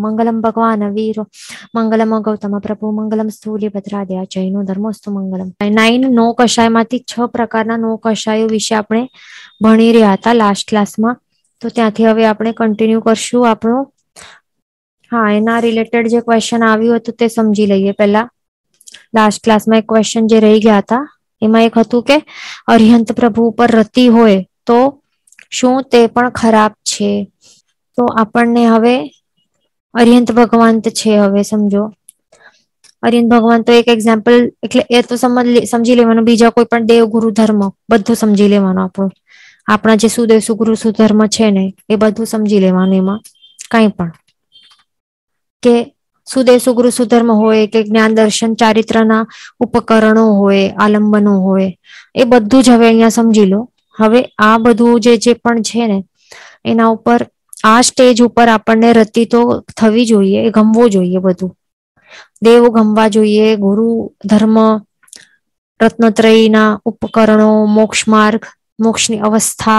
मंगलम भगवान वीरो मंगलम गौतम प्रभु मंगलम स्थूली भद्राध्या जैनो धर्मोस्तु मंगलम। 9 नोकशायમાંથી 6 પ્રકારના નોકશાયો વિશે આપણે ભણી રહ્યા હતા લાસ્ટ ક્લાસમાં, તો ત્યાંથી હવે આપણે કન્ટિન્યુ કરશું આપણો એના રિલેટેડ જે ક્વેશ્ચન આવ્યો હતો તે સમજી લઈએ પહેલા। લાસ્ટ ક્લાસમાં એક ક્વેશ્ચન જે રહી ગયા હતા એમાં એક હતું કે અરિહંત પ્રભુ ઉપર રતિ હોય તો શું તે પણ ખરાબ છે? તો આપણને હવે अरिहंत भगवान हवे समझो अरिहंत भगवान तो एक एक्जाम्पल ए तो समझी लेवानो, बीजा कोई पण देव गुरु धर्म बधु समझी लेवानो, आपणो आपणा जे सुदेव सुगुरु सुधर्म छे ने ए बधु समझी लेवानो। एमां काई पण के सुदेव सुगुरु सुधर्म होय के ज्ञान दर्शन चारित्रना उपकरणों होय आलंबनो होय ए बधु ज हवे अहींया समझी लो। हवे आ बधु जे जे पण छे ने एना उपर आ स्टेज उपर आपने रति तो थवी जोईए, गमवो जोईए, बधु देव गमवा जोईए, गुरु धर्म रत्नत्रयीना उपकरणों मोक्ष मार्ग मोक्षनी अवस्था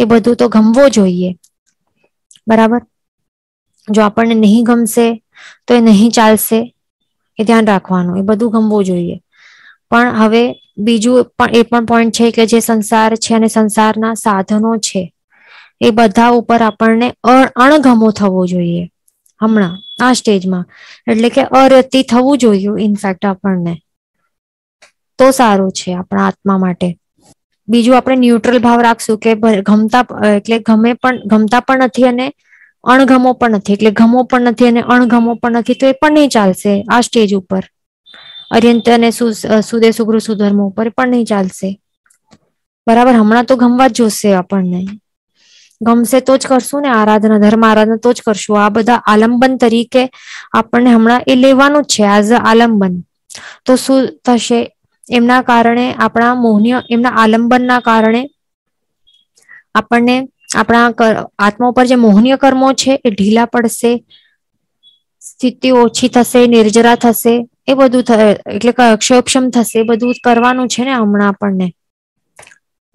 ए बधु तो गमवो जोईए बराबर। जो आपने नहीं गमसे तो नहीं चालसे ए ध्यान राखवानुं, ए बधु गमवो जोईए। पण हवे बीजो पण ए पण पॉइंट छे के जे संसार छे अने संसारना साधनो छे ए बधा उपर आपने अणगमो थवो जोईए हमणा आ स्टेज मां, एटले के अरति थवुं जोईए इनफेक्ट आपने तो सारू छे आपणा आत्मा माटे। बीजो आपणे न्यूट्रल भाव राखशुं के गमता एटले गमे पण गमता पण नथी अने अणगमो पण नथी, एटले गमो पण नथी अने अणगमो पण नथी तो ए पण नहीं चालशे आ स्टेज उपर। अरिहंत अने सुदेव सुगुरु सुधर्म उपर पण नहीं चालशे बराबर। हमणा तो गमवा ज जोईए आपने, गमसे तो ज करशु ने आराधना, धर्म आराधना तो ज करशु। आ बधा आलंबन तरीके आपने हमणा ए लेवानुं छे एज आलंबन। तो शुं थशे एमना कारणे आपणा मोहनीय एमना आलंबनना कारणे आपने आपणा आत्मा उपर जे मोहनीय कर्मो छे ए ढीला पड़शे, स्थिति ओछी थशे, निर्जरा थशे ए बधुं एटले के क्षोभक्षम थशे। बधुं करवानुं छे ने हमणा आपने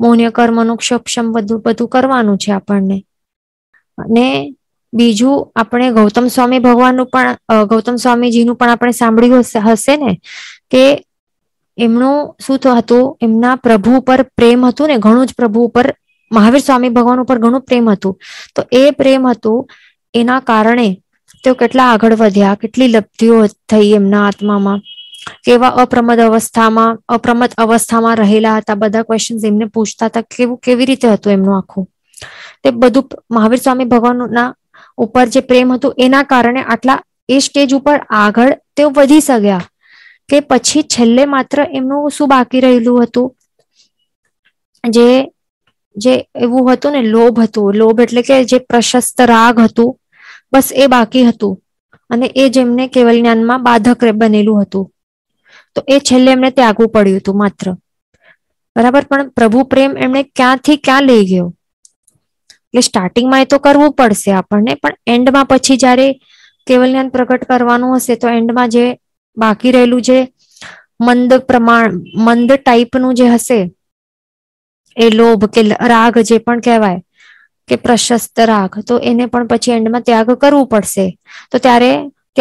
मोहनीय कर्मनु क्षोभक्षम बधुं करवानुं छे आपणे। अने बीजू अपने गौतम स्वामी भगवान गौतम स्वामीजीनु पण आपणे सांभळ्युं हशे ने के एमनो शुं हतुं, एमना प्रभु पर प्रेम हतुं ने घणुं ज, प्रभु पर महावीर स्वामी भगवान पर घणुं प्रेम हतुं। तो ए प्रेम हतुं एना कारणे तेओ केटला आगळ वध्या, केटली लब्धिओ थई एमना आत्मामां, केवा अप्रमद अवस्थामां रहेला हता। बधा क्वेश्चन्स एमने पूछता था केवुं केवी रीते हतुं एमनुं आखुं ते बधुं महावीर स्वामी भगवानना उपर जे प्रेम हतुं एना कारणे आटला ए स्टेज उपर आगळ तेओ वधी शक्या के पछी छेल्ले मात्र एमनुं शुं बाकी रहेलुं हतुं जे जे एवुं हतुं ने लोभ हतो। लोभ एटले के जे प्रशस्त राग हतो बस ए बाकी हतुं अने ए जेमने केवल ज्ञानमां बाधक बनेलुं हतुं तो ए छेल्ले एमने त्यागवुं पड्युं हतुं मात्र बराबर। पण प्रभु प्रेम एमने क्यांथी क्यां लई गयो એટલે સ્ટાર્ટિંગ માં એ તો કરવું પડશે આપણને, પણ એન્ડ માં પછી જ્યારે કેવલ જ્ઞાન પ્રગટ કરવાનું હશે તો એન્ડ માં જે બાકી રહેલું જે મંદ ટાઈપનું જે હશે એ લોભ કે રાગ જે પણ કહેવાય કે પ્રશસ્ત રાગ તો એને પણ પછી એન્ડ માં ત્યાગ કરવું પડશે તો ત્યારે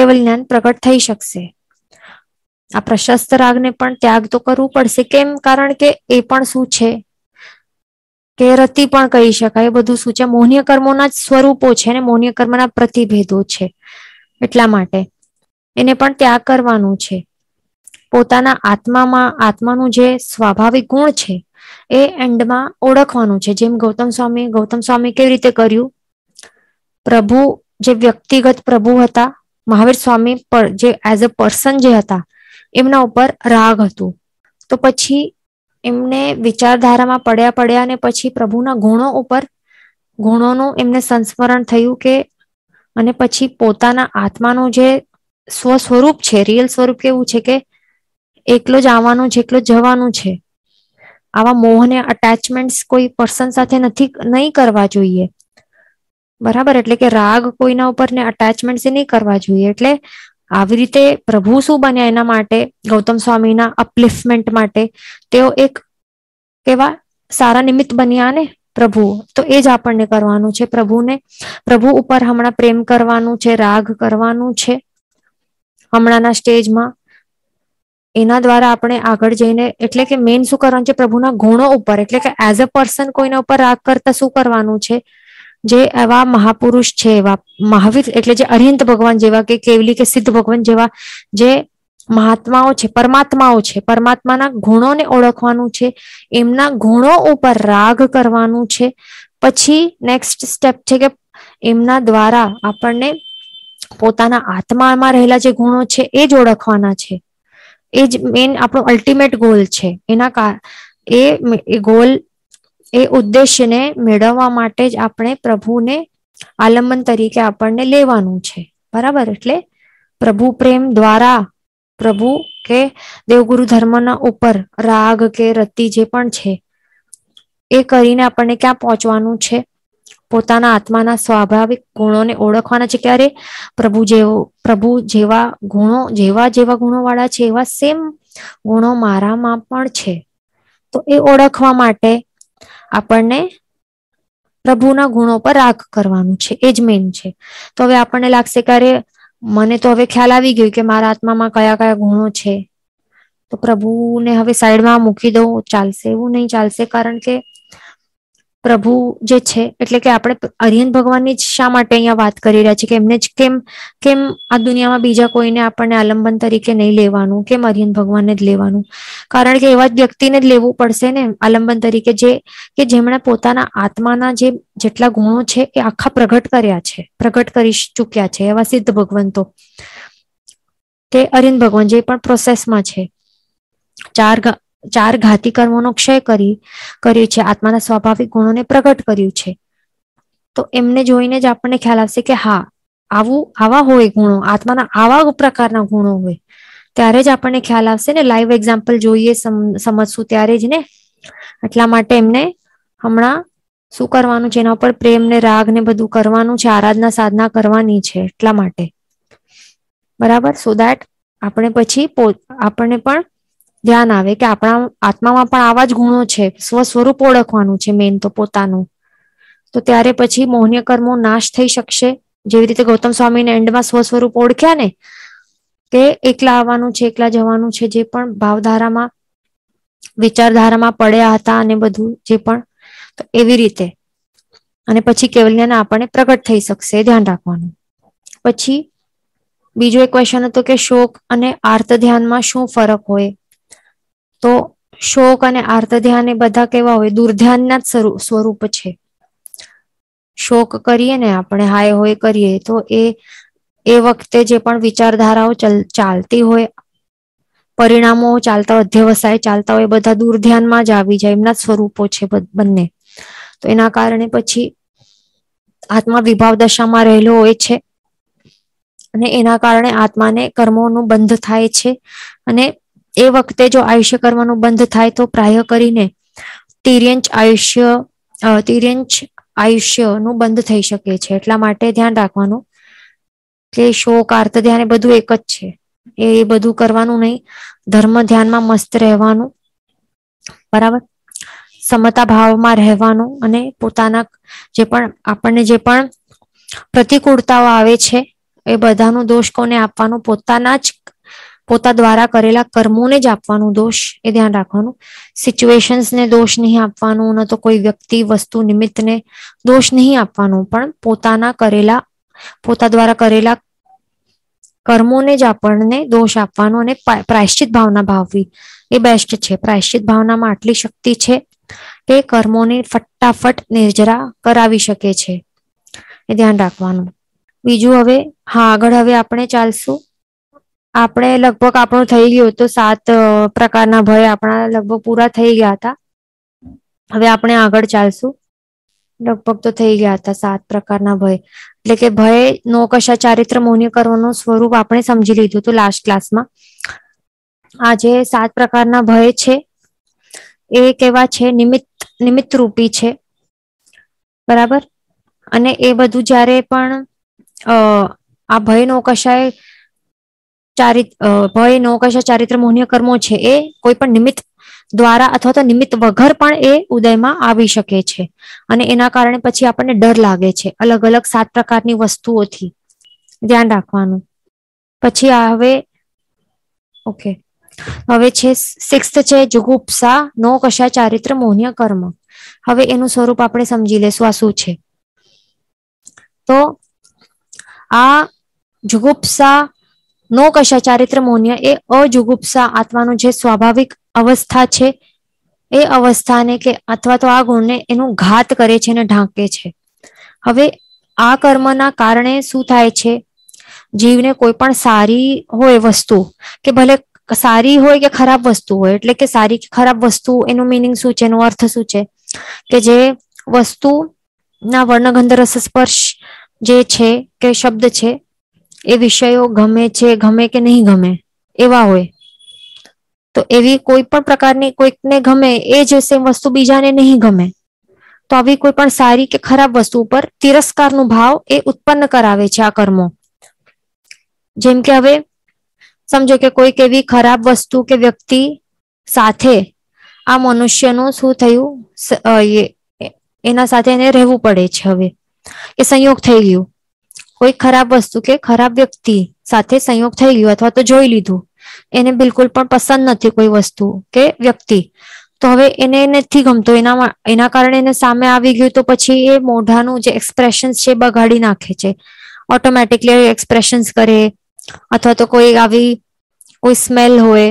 કેવલ જ્ઞાન પ્રગટ થઈ શકશે। आ प्रशस्त राग ने पण त्याग तो करवो पड़शे केम, कारण के ए पण शुं छे के रति पण कही शकाय। बधुं शुं छे मोहनीय कर्मोना स्वरूपो छे ने मोहनीय कर्मना प्रतिभेदो छे એટલા માટે એને પણ त्याग करवानो छे। પોતાના આત્મામાં આત્માનું જે સ્વાભાવિક ગુણ છે એ એન્ડમાં ઓળખવાનું છે, જેમ ગૌતમ સ્વામી કેવી રીતે કર્યું। પ્રભુ જે વ્યક્તિગત પ્રભુ હતા મહાવીર સ્વામી પર જે એઝ અ પર્સન જે હતા एमना उपर राग हतुं तो पछी एमने विचारधारामां पड्या पड्या ने पछी प्रभुना गुणों उपर गुणोनुं एमने संस्मरण थयुं के अने पछी पोताना आत्मानुं जे स्वस्वरूप छे रियल स्वरूप केवुं छे के एकलो ज आववानुं छे एकलो जवानुं छे। आवा मोहने अटेचमेंट्स कोई पर्सन साथे नथी नहीं करवा जोईए बराबर, एटले के राग कोईना उपर ने अटेचमेंट्स नहीं करवा जोईए। एटले આવી રીતે પ્રભુ શું બન્યા એના માટે ગૌતમ સ્વામીના અપલિફમેન્ટ માટે તેઓ એક કેવા સારા નિમિત્ત બન્યા ને પ્રભુ, તો એ જ આપણને કરવાનું છે. પ્રભુને, પ્રભુ ઉપર હમણાં પ્રેમ કરવાનું છે, રાગ કરવાનું છે હમણાંના સ્ટેજમાં. એના દ્વારા આપણે આગળ જઈને, એટલે કે મેઇન શું કરવાનું છે, પ્રભુના ગુણો ઉપર, એટલે કે એઝ અ પર્સન કોઈના ઉપર રાગ કરતા શું કરવાનું છે, જે એવા મહાપુરુષ છે, એવા મહાવીર, એટલે જે અરિહંત ભગવાન જેવા કે કેવલી કે સિદ્ધ ભગવાન જેવા જે મહાત્માઓ છે, પરમાત્માઓ છે, પરમાત્માના ગુણોને ઓળખવાનું છે, એમના ગુણો ઉપર રાગ કરવાનું છે. પછી નેક્સ્ટ સ્ટેપ છે કે એમના દ્વારા આપણને પોતાના આત્મામાં રહેલા જે ગુણો છે એ જ ઓળખવાના છે. એ જ મેઇન આપણો અલ્ટિમેટ ગોલ છે. એના એ ગોલ, એ ઉદ્દેશ્યને મેળવવા માટે જ આપણે પ્રભુને આલંબન તરીકે આપણને લેવાનું છે, બરાબર? એટલે પ્રભુ પ્રેમ દ્વારા પ્રભુ કે દેવગુરુ ધર્મના ઉપર રાગ કે રતિ જે પણ છે એ કરીને આપણને ક્યાં પહોંચવાનું છે, પોતાના આત્માના સ્વાભાવિક ગુણોને ઓળખવાના છે. ક્યારે પ્રભુ જેવા ગુણો, જેવા ગુણો વાળા છે એવા સેમ ગુણો મારામાં પણ છે, તો એ ઓળખવા માટે આપણને પ્રભુના ગુણો પર રાગ કરવાનું છે, એ જ મેન છે. તો હવે આપણને લાગશે ક્યારે, મને તો હવે ખ્યાલ આવી ગયો કે મારા આત્મામાં કયા કયા ગુણો છે, તો પ્રભુને હવે સાઈડમાં મૂકી દઉં ચાલશે? એવું નહીં ચાલશે, કારણ કે પ્રભુ જે છે, એટલે કે આપણે અરિહંત ભગવાનની જ શા માટે અહીંયા વાત કરી રહ્યા છીએ, કે એમને જ કેમ આ દુનિયામાં બીજા કોઈને આપણને આલંબન તરીકે નહીં લેવાનું, કેમ અરિહંત ભગવાનને જ લેવાનું? કારણ કે એવા જ વ્યક્તિને જ લેવું પડશે ને આલંબન તરીકે, કે જેમણે પોતાના આત્માના જેટલા ગુણો છે એ આખા પ્રગટ કર્યા છે, પ્રગટ કરી ચૂક્યા છે. એવા સિદ્ધ ભગવંતો, તે અરિહંત ભગવાન જે પણ પ્રોસેસમાં છે, ચાર ઘાતી કર્મોનો ક્ષય કર્યું છે, આત્માના સ્વાભાવિક ગુણોને પ્રગટ કર્યું છે, તો એમને જોઈને જ આપણને ખ્યાલ આવશે કે હા, આવા હોય ગુણો, આત્માના આવા પ્રકારના ગુણો હોય, ત્યારે જ આપણને ખ્યાલ આવશે ને. લાઈવ એક્ઝામ્પલ જોઈએ, સમજશું ત્યારે જ ને. એટલા માટે એમને હમણાં શું કરવાનું છે, એના ઉપર પ્રેમ ને રાગ ને બધું કરવાનું છે, આરાધના સાધના કરવાની છે એટલા માટે, બરાબર? સો દેટ આપણે પછી આપણને પણ ધ્યાન આવે કે આપણા આત્મામાં પણ આવા જ ગુણો છે. સ્વસ્વરૂપ ઓળખવાનું છે મેન તો પોતાનું, તો ત્યારે પછી મોહનીય કર્મો નાશ થઈ શકશે. જેવી રીતે ગૌતમ સ્વામીને એન્ડમાં સ્વસ્વરૂપ ઓળખ્યા ને, કે એકલા આવવાનું છે, એકલા જવાનું છે, જે પણ ભાવધારામાં, વિચારધારામાં પડ્યા હતા અને બધું જે પણ, તો એવી રીતે. અને પછી કેવલ્યના આપણે પ્રગટ થઈ શકશે, ધ્યાન રાખવાનું. પછી બીજો એક ક્વેશ્ચન હતો કે શોક અને આર્ત ધ્યાનમાં શું ફરક હોય? તો શોક અને આર્ત ધ્યાન એ બધા કેવા હોય? દુર્ધ્યાનના જ સ્વરૂપ છે. શોક કરીએ ને આપણે, હાય હોય કરીએ, તો એ વખતે જે પણ વિચારધારાઓ ચાલતી હોય, પરિણામો ચાલતા હોય, અધ્યવસાય ચાલતા હોય, બધા દુર્ધ્યાનમાં જ આવી જાય. એમના સ્વરૂપો છે બંને. તો એના કારણે પછી આત્મા વિભાવ દશામાં રહેલો હોય છે, અને એના કારણે આત્માને કર્મોનું બંધ થાય છે. અને એ વખતે જો આયુષ્ય કરવાનું બંધ થાય તો પ્રાય કરીને 23 આયુષ્યનું બંધ થઈ શકે છે. એટલા માટે ધ્યાન રાખવાનું કે શોક, આર્ત ધ્યાન એ બધું એક જ છે, એ બધું કરવાનું નહીં, ધર્મ ધ્યાનમાં મસ્ત રહેવાનું, બરાબર? સમતા ભાવમાં રહેવાનું, અને પોતાના જે પણ આપણને જે પણ પ્રતિકૂળતાઓ આવે છે એ બધાનું દોષ કોને આપવાનું? પોતા દ્વારા કરેલા કર્મોને જ આપવાનું દોષ, એ ધ્યાન રાખવાનું. સિચ્યુએશન્સને દોષ નહીં આપવાનું, ન તો કોઈ વ્યક્તિ, વસ્તુ, નિમિત્તને દોષ નહીં આપવાનું, પણ પોતા દ્વારા કરેલા કર્મોને જ આપણને દોષ આપવાનો, અને પ્રાયશ્ચિત ભાવના ભાવવી એ બેસ્ટ છે. પ્રાયશ્ચિત ભાવનામાં આટલી શક્તિ છે કે કર્મોને ફટાફટ નિર્જરા કરાવી શકે છે, એ ધ્યાન રાખવાનું. બીજું હવે, હા, આગળ હવે આપણે ચાલશું. આપણે લગભગ આપણું થઈ ગયું હતું, 7 પ્રકારના ભય આપણા લગભગ પૂરા થઈ ગયા હતા. હવે આપણે આગળ ચાલશું. લગભગ તો થઈ ગયા હતા 7 પ્રકારના ભય, એટલે કે ભય, નોકશા, ચારિત્ર, મોહનીય કર્મોનું સ્વરૂપ આપણે સમજી લીધું હતું લાસ્ટ ક્લાસમાં. આ જે 7 પ્રકારના ભય છે એ કેવા છે? નિમિત્ત રૂપી છે, બરાબર? અને એ બધું જ્યારે પણ આ ભય, નોકશાએ ભય, નોકશા, ચારિત્ર, મોહનીય કર્મો છે એ કોઈ પણ નિમિત્ત द्वारा अथवा तो निमित्त वगर पण ए उदयमा आवी शके छे अने एना कारणे पछी आपणे डर लागे छे। अलग अलग 7 प्रकारनी वस्तुओथी ध्यान राखवानुं। पछी आवे ओके हवे छे 6th छे जुगुप्सा नोकशा चारित्र मोहनीय कर्म। हवे एनु स्वरूप आपणे समजी लेशु आ शुं छे। तो आ जुगुप्सा नोकशा चारित्र मोहनीय ए अजुगुप्सा आत्मानो जे स्वाभाविक अवस्था छे ए अवस्था ने के अथवा तो आ गुण ने एनु घात करे छे ने ढांके छे। हवे आ कर्मना कारणे शुं थाय छे जीवने कोई पण सारी होय वस्तु के भले सारी होय के खराब वस्तु होय एटले के सारी के खराब वस्तु एनु मीनिंग शुं छे एनो अर्थ शुं छे के जे वस्तु ना वर्ण गंध रस स्पर्श जे छे के शब्द छे ए विषयों गमे छे गमे के नहीं गमे एवा होय तो एवी कोई पण प्रकारनी कोईकने गमे ए जैसे वस्तु बीजाने नहीं गमे तो आवी कोई पण सारी के खराब वस्तु पर तिरस्कारनो भाव ए उत्पन्न करावे छे आ कर्मो। जेम के हवे समझो के कोई केवी खराब वस्तु के व्यक्ति साथे आ मनुष्यनो शुं थयुं ये एना साथे एने रहेवुं पड़े छे। हवे ए संयोग थई गयो कोई खराब वस्तु के खराब व्यक्ति साथे संयोग थई गयो अथवा तो जोई लीधुं एने बिल्कुल पण पसंद नथी कोई वस्तु के व्यक्ति तो हवे एने नथी गमतो एना कारणे एने सामे आवी गयो तो पछी ए मोढानुं जे एक्सप्रेशन्स छे बगाडी नाखे छे ऑटोमेटिकली एक्सप्रेशन्स करे अथवा तो कोई आवी कोई स्मेल होय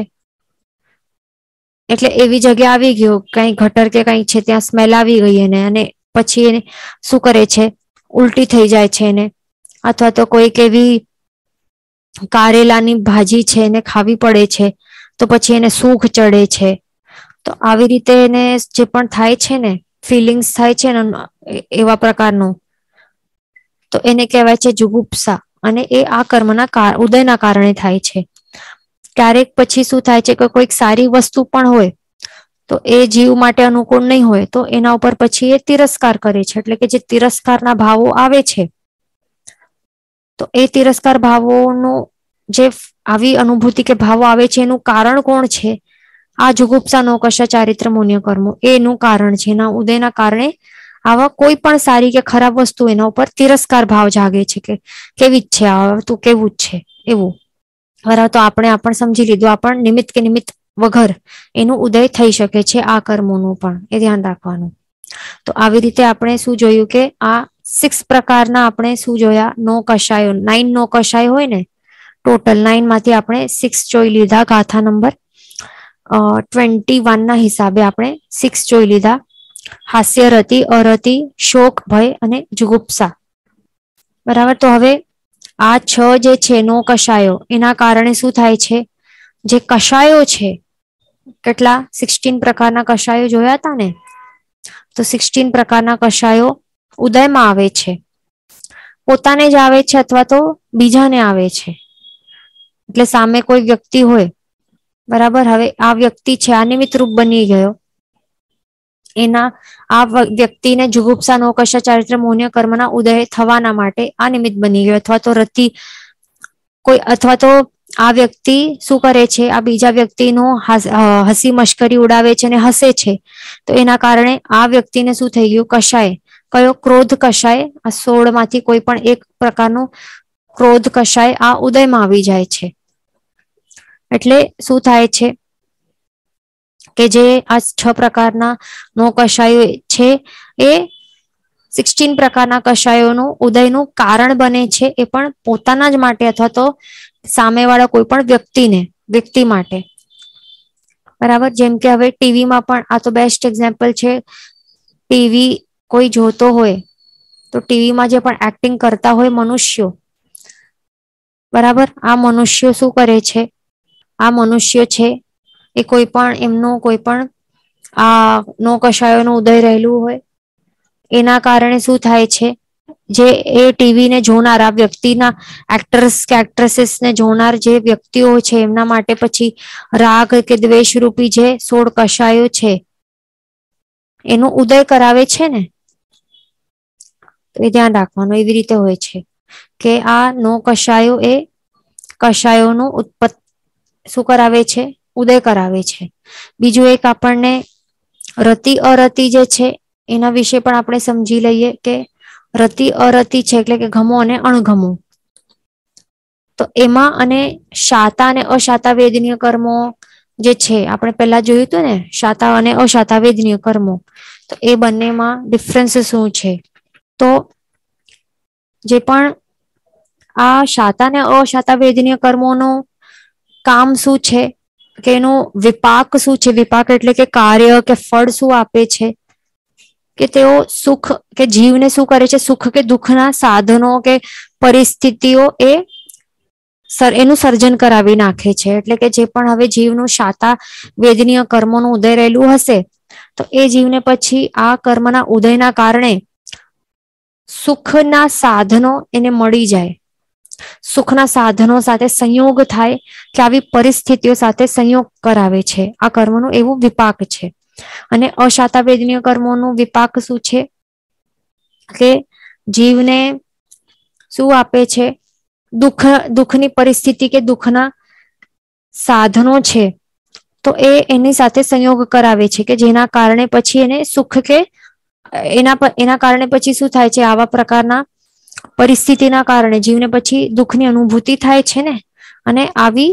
एटले एवी जग्याए आवी गयो कई गटर के कई छे त्यां स्मेल आवी गई एने अने पछी एने शुं करे छे उल्टी थई जाय छे एने अथवा तो कोई केवी कारेलानी भाजी छे ने खावी पड़े छे तो पछी एने सूख चढ़े छे। तो आवी रीते एने जे पण थाय छे ने फीलिंग्स थाय छे ने एवा प्रकारनो तो एने कहेवाय छे जुगुप्सा अने ए आ कर्मना उदयना कारणे थाय छे। क्यारेक पछी शुं थाय छे के कोईक सारी वस्तु पण होय तो ए जीव माटे अनुकूल नहीं होय तो एना उपर पछी ए तिरस्कार करे छे एटले के जे तिरस्कारना भावो आवे छे तो ए तिरस्कार भावों जे आवी अनुभूति के भाव आवे छे एनु कारण कोण छे आ जुगुप्सा नोकशा चारित्र मोहनीय कर्म एनु कारण छे। ना उदयना कारणे आवा कोई पण सारी के खराब वस्तु एना उपर तिरस्कार भाव जागे छे के केवी छे आ तो केवू छे एवू बराबर। तो आपणे आपण समजी लीधुं आपण निमित्त के निमित्त वगर एनु उदय थई शके छे आ कर्मोनुं पण ए ध्यान राखवानुं। तो आवी रीते आपणे शुं जोयुं के आ 6 प्रकारना आपणे शुं जोया नोकशायो 9 नोकशाय होय ने टोटल 9 मांथी आपणे 6 जोई लीधा गाथा नंबर 21 ना हिसाबे आपणे 6 जोई लीधा हास्य रति अरति शोक भय अने जुगुप्सा बराबर। तो हवे आ 6 जे छे नोकशायो एना कारणे शुं थाय छे जे कशायो छे કેટલા 16 प्रकारना कशायो जोया था ने तो 16 प्रकारना कशायो उदय में आवे छे पोताने ज आवे छे अथवा तो बीजाने आवे छे એટલે સામે કોઈ વ્યક્તિ હોય બરાબર। હવે આ વ્યક્તિ છે આ નિમિત્ત રૂપ બની ગયો એના આ વ્યક્તિને જુગુપ્સા નોકશા ચારિત્ર મોહનીય કર્મના ઉદય થવાના માટે આ નિમિત્ત બની ગયો અથવા તો રતિ કોઈ અથવા તો આ વ્યક્તિ શું કરે છે આ બીજા વ્યક્તિનો હસી મશ્કરી ઉડાવે છે અને હસે છે તો એના કારણે આ વ્યક્તિને શું થઈ ગયું કશાય कयो क्रोध कषाय आ 16 मांथी कोई पण एक प्रकारनो क्रोध कषाय आ उदय में आवी जाय छे एटले शुं थाय छे के जे आ 6 प्रकारना नो कषायो छे ए 16 प्रकारना कषायोनो उदयनु कारण बने छे ए पण पोताना ज माटे अथवा तो सामेवाळा कोई पण व्यक्ति माटे बराबर। जेम के हवे टीवी मां पण आ तो बेस्ट एक्झाम्पल छे टीवी कोई जोतो होय तो टीवी में जे पण एक्टिंग करता होय मनुष्य बराबर आ मनुष्य शुं करे छे आ मनुष्य छे ए कोई पण एमनो कोई पण आ नो कशायोनो उदय रहेलुं होय एना कारणे शुं थाय छे जे ए टीवी ने जोनार आ व्यक्तिना एक्टर्स के एक्ट्रेसेस ने जोनार जे व्यक्तिओ छे एमना माटे पछी राग के द्वेष रूपी जे 16 कशायो छे एनो उदय करावे छे ने तो ए ध्यान राखवानुं। एवी रीते होय छे के आ नो कशायो ए कशायोनो उत्पत्ति शुं करावे छे ઉદય કરાવે છે. બીજું એક આપણને રતિ અરતિ જે છે એના વિશે પણ આપણે સમજી લઈએ કે રતિ અરતિ છે એટલે કે ગમો અને અણગમો. તો એમાં અને શાતા અને અશાતા વેદનીય કર્મો જે છે આપણે પહેલા જોયું હતું ને, શાતા અને અશાતા વેદનીય કર્મો, તો એ બંનેમાં ડિફરન્સ શું છે. તો જે પણ આ શાતા ને અશાતા વેદનીય કર્મોનું કામ શું છે કે એનું વિપાક શું છે, વિપાક એટલે કે કાર્ય કે ફળ શું આપે છે, કે તેઓ સુખ કે જીવને શું કરે છે, સુખ કે દુઃખના સાધનો કે પરિસ્થિતિઓ એનું સર્જન કરાવી નાખે છે. એટલે કે જે પણ હવે જીવનું શાતા વેદનીય કર્મોનું ઉદય રહેલું હશે તો એ જીવને પછી આ કર્મના ઉદયના કારણે સુખના સાધનો એને મળી જાય, સુખના સાધનો સાથે સંયોગ થાય કે આવી પરિસ્થિતિઓ સાથે સંયોગ કરાવે છે. આ કર્મનું એવું વિપાક છે. અને અશાતા વેદનીય કર્મોનું વિપાક શું છે કે જીવને શું આપે છે, દુઃખની પરિસ્થિતિ કે દુઃખના સાધનો છે તો એ એની સાથે સંયોગ કરાવે છે કે જેના કારણે પછી એને સુખ કે એના કારણે પછી શું થાય છે, આવા પ્રકારના પરિસ્થિતિના કારણે જીવને પછી દુઃખની અનુભૂતિ થાય છે ને. અને આવી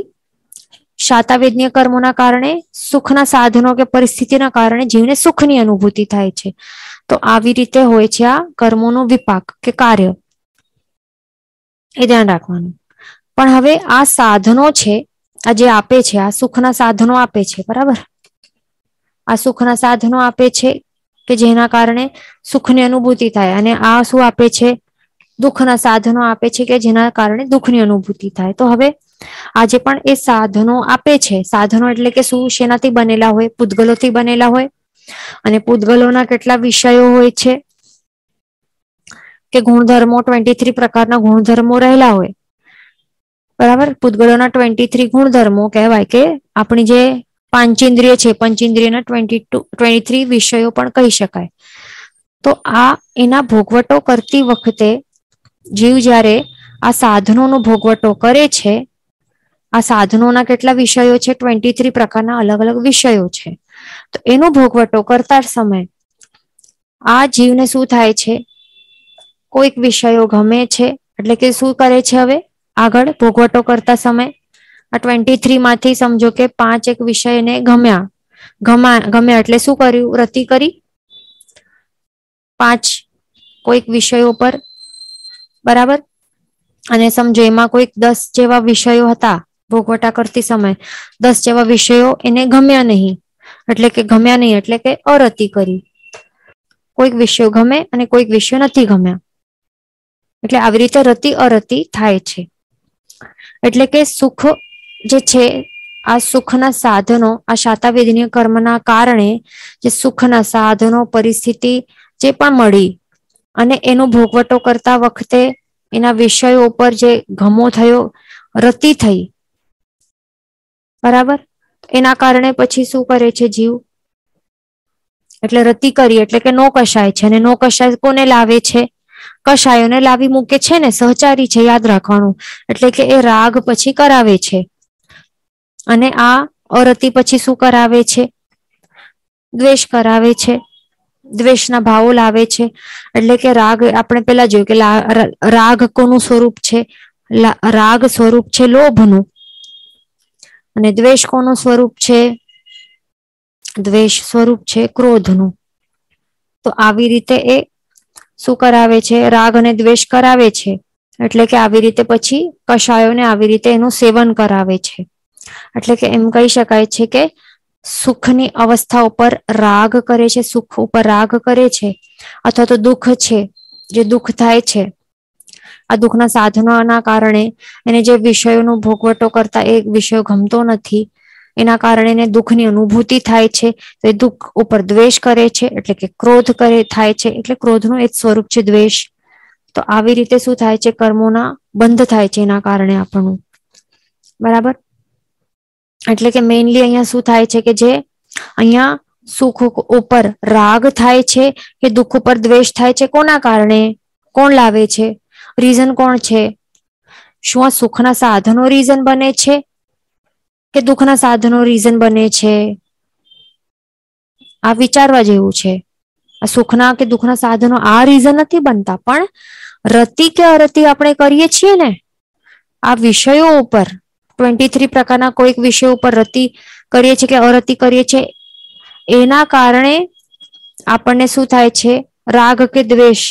શાતાવેદનીય કર્મોના કારણે સુખના સાધનો કે પરિસ્થિતિના કારણે જીવને સુખની અનુભૂતિ થાય છે. તો આવી રીતે હોય છે આ કર્મોનો વિપાક કે કાર્ય, એ ધ્યાન રાખવાનું. પણ હવે આ સાધનો છે, આ જે આપે છે, આ સુખના સાધનો આપે છે, બરાબર, આ સુખના સાધનો આપે છે કે જેના કારણે સુખની અનુભૂતિ થાય, અને આ શું આપે છે, દુઃખના સાધનો આપે છે કે જેના કારણે દુઃખની અનુભૂતિ થાય. તો હવે આજે પણ એ સાધનો આપે છે, સાધનો એટલે કે શું, શેનાથી બનેલા હોય, પૂતગલોથી બનેલા હોય, અને પૂતગલોના કેટલા વિષયો હોય છે કે ગુણધર્મો, 23 પ્રકારના ગુણધર્મો રહેલા હોય, બરાબર. પૂતગલોના 23 ગુણધર્મો કહેવાય કે આપણી જે પાંચેન્દ્રિય છે, પંચેન્દ્રિયના 23 વિષયો પણ કહી શકાય. તો આ એના ભોગવટો કરતી વખતે જીવ જ્યારે આ સાધનોનો ભોગવટો કરે છે, આ સાધનોના કેટલા વિષયો છે, 23 પ્રકારના અલગ અલગ વિષયો છે, તો એનો ભોગવટો કરતા સમય આ જીવને શું થાય છે, કોઈક વિષયો ગમે છે એટલે કે શું કરે છે, હવે આગળ ભોગવટો કરતા સમય આ 23 માંથી સમજો કે 5 એક વિષયને ગમ્યા એટલે શું કર્યું, રતિ કરી 5 કોઈક વિષયો પર, બરાબર. અને સમજો એમાં કોઈક 10 જેવા વિષયો હતા, ભોગવટા કરતી સમય 10 જેવા વિષયો એને ગમ્યા નહીં એટલે કે અરતિ કરી. કોઈક વિષયો ગમે અને કોઈક વિષયો નથી ગમ્યા, એટલે આવી રીતે રતિ અરતિ થાય છે. એટલે કે સુખ જે છે, આ સુખના સાધનો, આ શાતાવેદનીય કર્મના કારણે જે સુખના સાધનો, પરિસ્થિતિ જે પણ મળી અને એનો ભોગવટો કરતા વખતે એના વિષયો ઉપર જે ગમો થયો, રતિ થઈ, બરાબર, એના કારણે પછી શું કરે છે જીવ, એટલે રતિ કરી એટલે કે નોકશાય છે. અને નોકશાય કોને લાવે છે, કશાયોને લાવી મૂકે છે ને, સહચારી છે, યાદ રાખવાનું. એટલે કે એ રાગ પછી કરાવે છે અને આ અરતિ પછી શું કરાવે છે, દ્વેષ કરાવે છે, દ્વેષના ભાવો લાવે છે. એટલે કે રાગ આપણે પેલા જોયું કે રાગ કોનું સ્વરૂપ છે, રાગ સ્વરૂપ છે લોભનું, અને દ્વેષ કોનું સ્વરૂપ છે, દ્વેષ સ્વરૂપ છે ક્રોધનું. તો આવી રીતે એ શું કરાવે છે, રાગ અને દ્વેષ કરાવે છે. એટલે કે આવી રીતે પછી કશાયોને આવી રીતે એનું સેવન કરાવે છે. એટલે કે એમ કહી શકાય છે કે સુખની અવસ્થા ઉપર રાગ કરે છે, સુખ ઉપર રાગ કરે છે, અથવા તો દુઃખ છે, જે દુઃખ થાય છે આ દુઃખના સાધનોના કારણે એને જે વિષયોનો ભોગવટો કરતા એ વિષયો ગમતો નથી, એના કારણે એને દુઃખની અનુભૂતિ થાય છે, તો એ દુઃખ ઉપર દ્વેષ કરે છે એટલે કે ક્રોધ થાય છે, એટલે ક્રોધનું એક સ્વરૂપ છે દ્વેષ. તો આવી રીતે શું થાય છે, કર્મોના બંધ થાય છે એના કારણે આપણું, બરાબર. એટલે કે મેઇનલી અહીંયા શું થાય છે કે જે અહીંયા સુખ ઉપર રાગ થાય છે કે દુઃખ ઉપર દ્વેષ થાય છે, કોના કારણે, કોણ લાવે છે, રીઝન કોણ છે, શું આ સુખના સાધનો રીઝન બને છે કે દુઃખના સાધનો રીઝન બને છે. આ વિચારવા જેવું છે. આ સુખના કે દુઃખના સાધનો આ રીઝન નથી બનતા, પણ રતિ કે અરતિ આપણે કરીએ છીએ ને આ વિષયો ઉપર, 23 પ્રકારના કોઈક વિષયો ઉપર રતિ કરીએ છીએ કે અરતિ કરીએ છીએ, એના કારણે આપણને શું થાય છે? રાગ કે દ્વેષ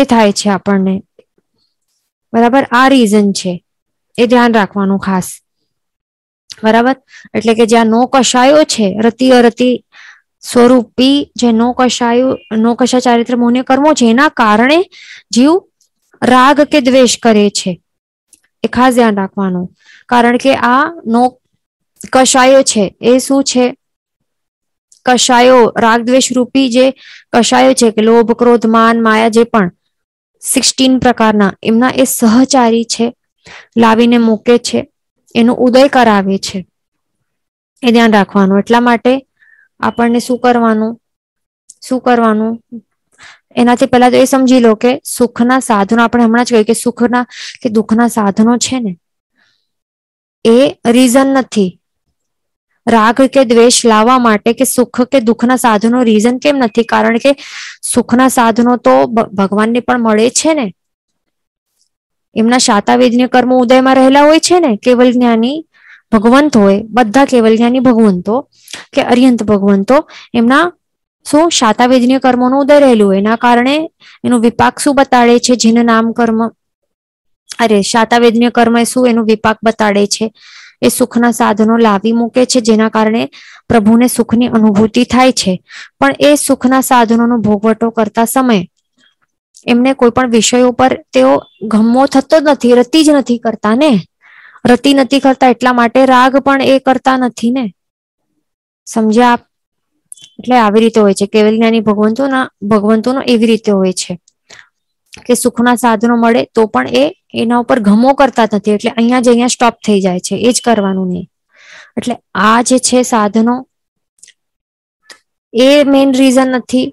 એ થાય છે આપણને. બરાબર, આ રીઝન છે, એ ધ્યાન રાખવાનું ખાસ. બરાબર, એટલે કે જ્યાં નો કશાયો છે, રતિ અરતિ સ્વરૂપી જે નો કશાયો, નો કશા ચારિત્ર મોહનીય કર્મો છે, એના કારણે જીવ રાગ કે દ્વેષ કરે છે, એ ખાસ ધ્યાન રાખવાનું. કારણ કે આ નો કશાયો છે એ શું છે? કશાયો, રાગ દ્વેષ રૂપી જે કશાયો છે કે લોભ, ક્રોધ, માન, માયા, જે પણ 16 પ્રકારના, એમના એ સહચારી છે, લાવીને મૂકે છે, એનો ઉદય કરાવે છે, એ ધ્યાન રાખવાનું. એટલા માટે આપણને શું કરવાનું એનાથી પહેલા તો એ સમજી લો કે સુખના સાધનો, આપણે હમણાં જ કહ્યું કે સુખના કે દુઃખના સાધનો છે ને એ રીઝન નથી. રાગ કે દ્વેષ લાવવા માટે કે સુખ કે દુઃખના સાધનો રીઝન કેમ નથી? કારણ કે સુખના સાધનો તો ભગવાનને પણ મળે છે ને, એમના શાતા વેદનીય કર્મો ઉદયમાં રહેલા હોય છે ને. કેવલ જ્ઞાની ભગવંત હોય, બધા કેવલ જ્ઞાની ભગવંતો કે અરિહંત ભગવંતો, એમના શું શાતા વેદનીય કર્મોનો ઉદય રહેલું હોય, એના કારણે એનું વિપાક શું બતાડે છે? જેને નામ કર્મ, અરે શાતા વેદનીય કર્મ, શું એનું વિપાક બતાડે છે? એ સુખના સાધનો લાવી મૂકે છે, જેના કારણે પ્રભુને સુખની અનુભૂતિ થાય છે. પણ એ સુખના સાધનોનો ભોગવટો કરતા સમયે એમને કોઈ પણ વિષયો પર તેઓ ગમો થતો જ નથી, રતિ જ નથી કરતા ને, રતિ નથી કરતા, એટલા માટે રાગ પણ એ કરતા નથી ને. સમજ્યા આપ? એટલે આવી રીતે હોય છે, કેવલ જ્ઞાની ભગવંતોનો એવી રીતે હોય છે કે સુખના સાધનો મળે તો પણ એ એના ઉપર ગમો કરતા નથી, એટલે અહીંયા જ અહીંયા સ્ટોપ થઈ જાય છે, એ જ કરવાનું નહીં. એટલે આ જે છે સાધનો, એ મેઇન રીઝન નથી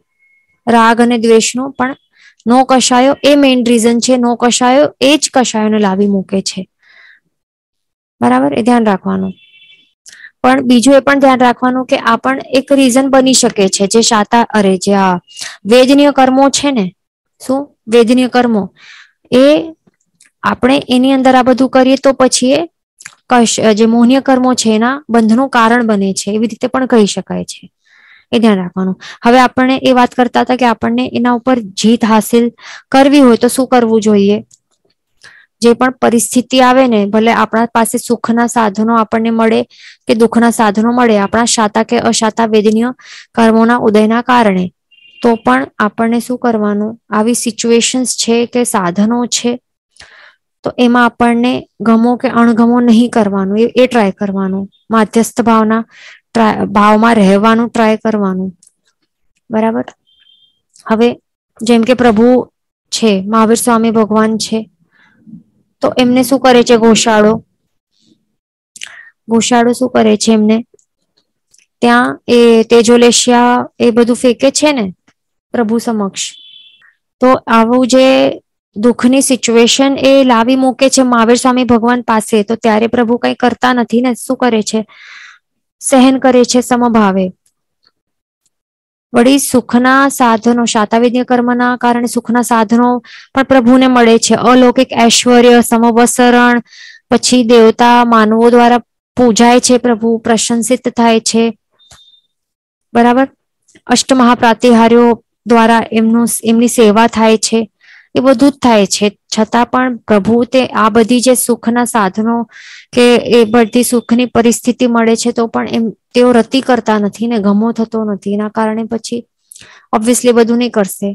રાગ અને દ્વેષનો, પણ નો કશાયો એ મેઇન રીઝન છે. નો કશાયો એ જ કશાયોને લાવી મૂકે છે. બરાબર, એ ધ્યાન રાખવાનું. પણ બીજું એ પણ ધ્યાન રાખવાનું કે આ પણ એક રીઝન બની શકે છે, જે શાતા અરે જે આ વેદનીય કર્મો છે ને, શું વેદનીય કર્મો, એ આપણે એની અંદર આ બધું કરીએ તો પછી એ જે મોહનીય કર્મો છે એના બંધનું કારણ બને છે, એવી રીતે પણ કહી શકાય છે, એ ધ્યાન રાખવાનું. હવે આપણે એ વાત કરતા હતા કે આપણને એના ઉપર જીત હાસિલ કરવી હોય તો શું કરવું જોઈએ? જે પણ પરિસ્થિતિ આવે ને, ભલે આપણા પાસે સુખના સાધનો આપણને મળે કે દુઃખના સાધનો મળે, આપણા શાતા કે અશાતા વેદનીય કર્મોના ઉદયના કારણે, તો પણ આપણને શું કરવાનું? આવી સિચ્યુએશન્સ છે કે સાધનો છે તો એમાં આપણને ગમો કે અણગમો નહીં કરવાનું, એ ટ્રાય કરવાનું, મધ્યસ્થ ભાવમાં રહેવાનું ટ્રાય કરવાનું. બરાબર, હવે જેમ કે પ્રભુ છે, મહાવીર સ્વામી ભગવાન છે, તો એમને શું કરે છે? ગોશાળો શું કરે છે? એમને ત્યાં એ તેજોલેશિયા એ બધું ફેંકે છે ને પ્રભુ સમક્ષ. તો આવું જે દુઃખની સિચ્યુએશન એ લાવી મૂકે છે મહાવીર સ્વામી ભગવાન પાસે, તો ત્યારે પ્રભુ કંઈ કરતા નથી ને, શું કરે છે? સહન કરે છે સમભાવે. વળી સુખના સાધનો, શાતાવેદ્ય કર્મના કારણે સુખના સાધનો પણ પ્રભુને મળે છે, અલૌકિક ઐશ્વર્ય, સમવસરણ, પછી દેવતા માનવો દ્વારા પૂજાય છે પ્રભુ, પ્રશંસિત થાય છે. બરાબર, અષ્ટમહાપ્રાતિહાર્યો દ્વારા એમની સેવા થાય છે, એ બધું જ થાય છે. છતાં પણ પ્રભુ તે આ બધી જે સુખના સાધનો કે એ બધી સુખની પરિસ્થિતિ મળે છે તો પણ એમ તેઓ રતિ કરતા નથી ને, ગમો થતો નથી, એના કારણે પછી ઓબ્વિયસલી બધું નહીં કરશે.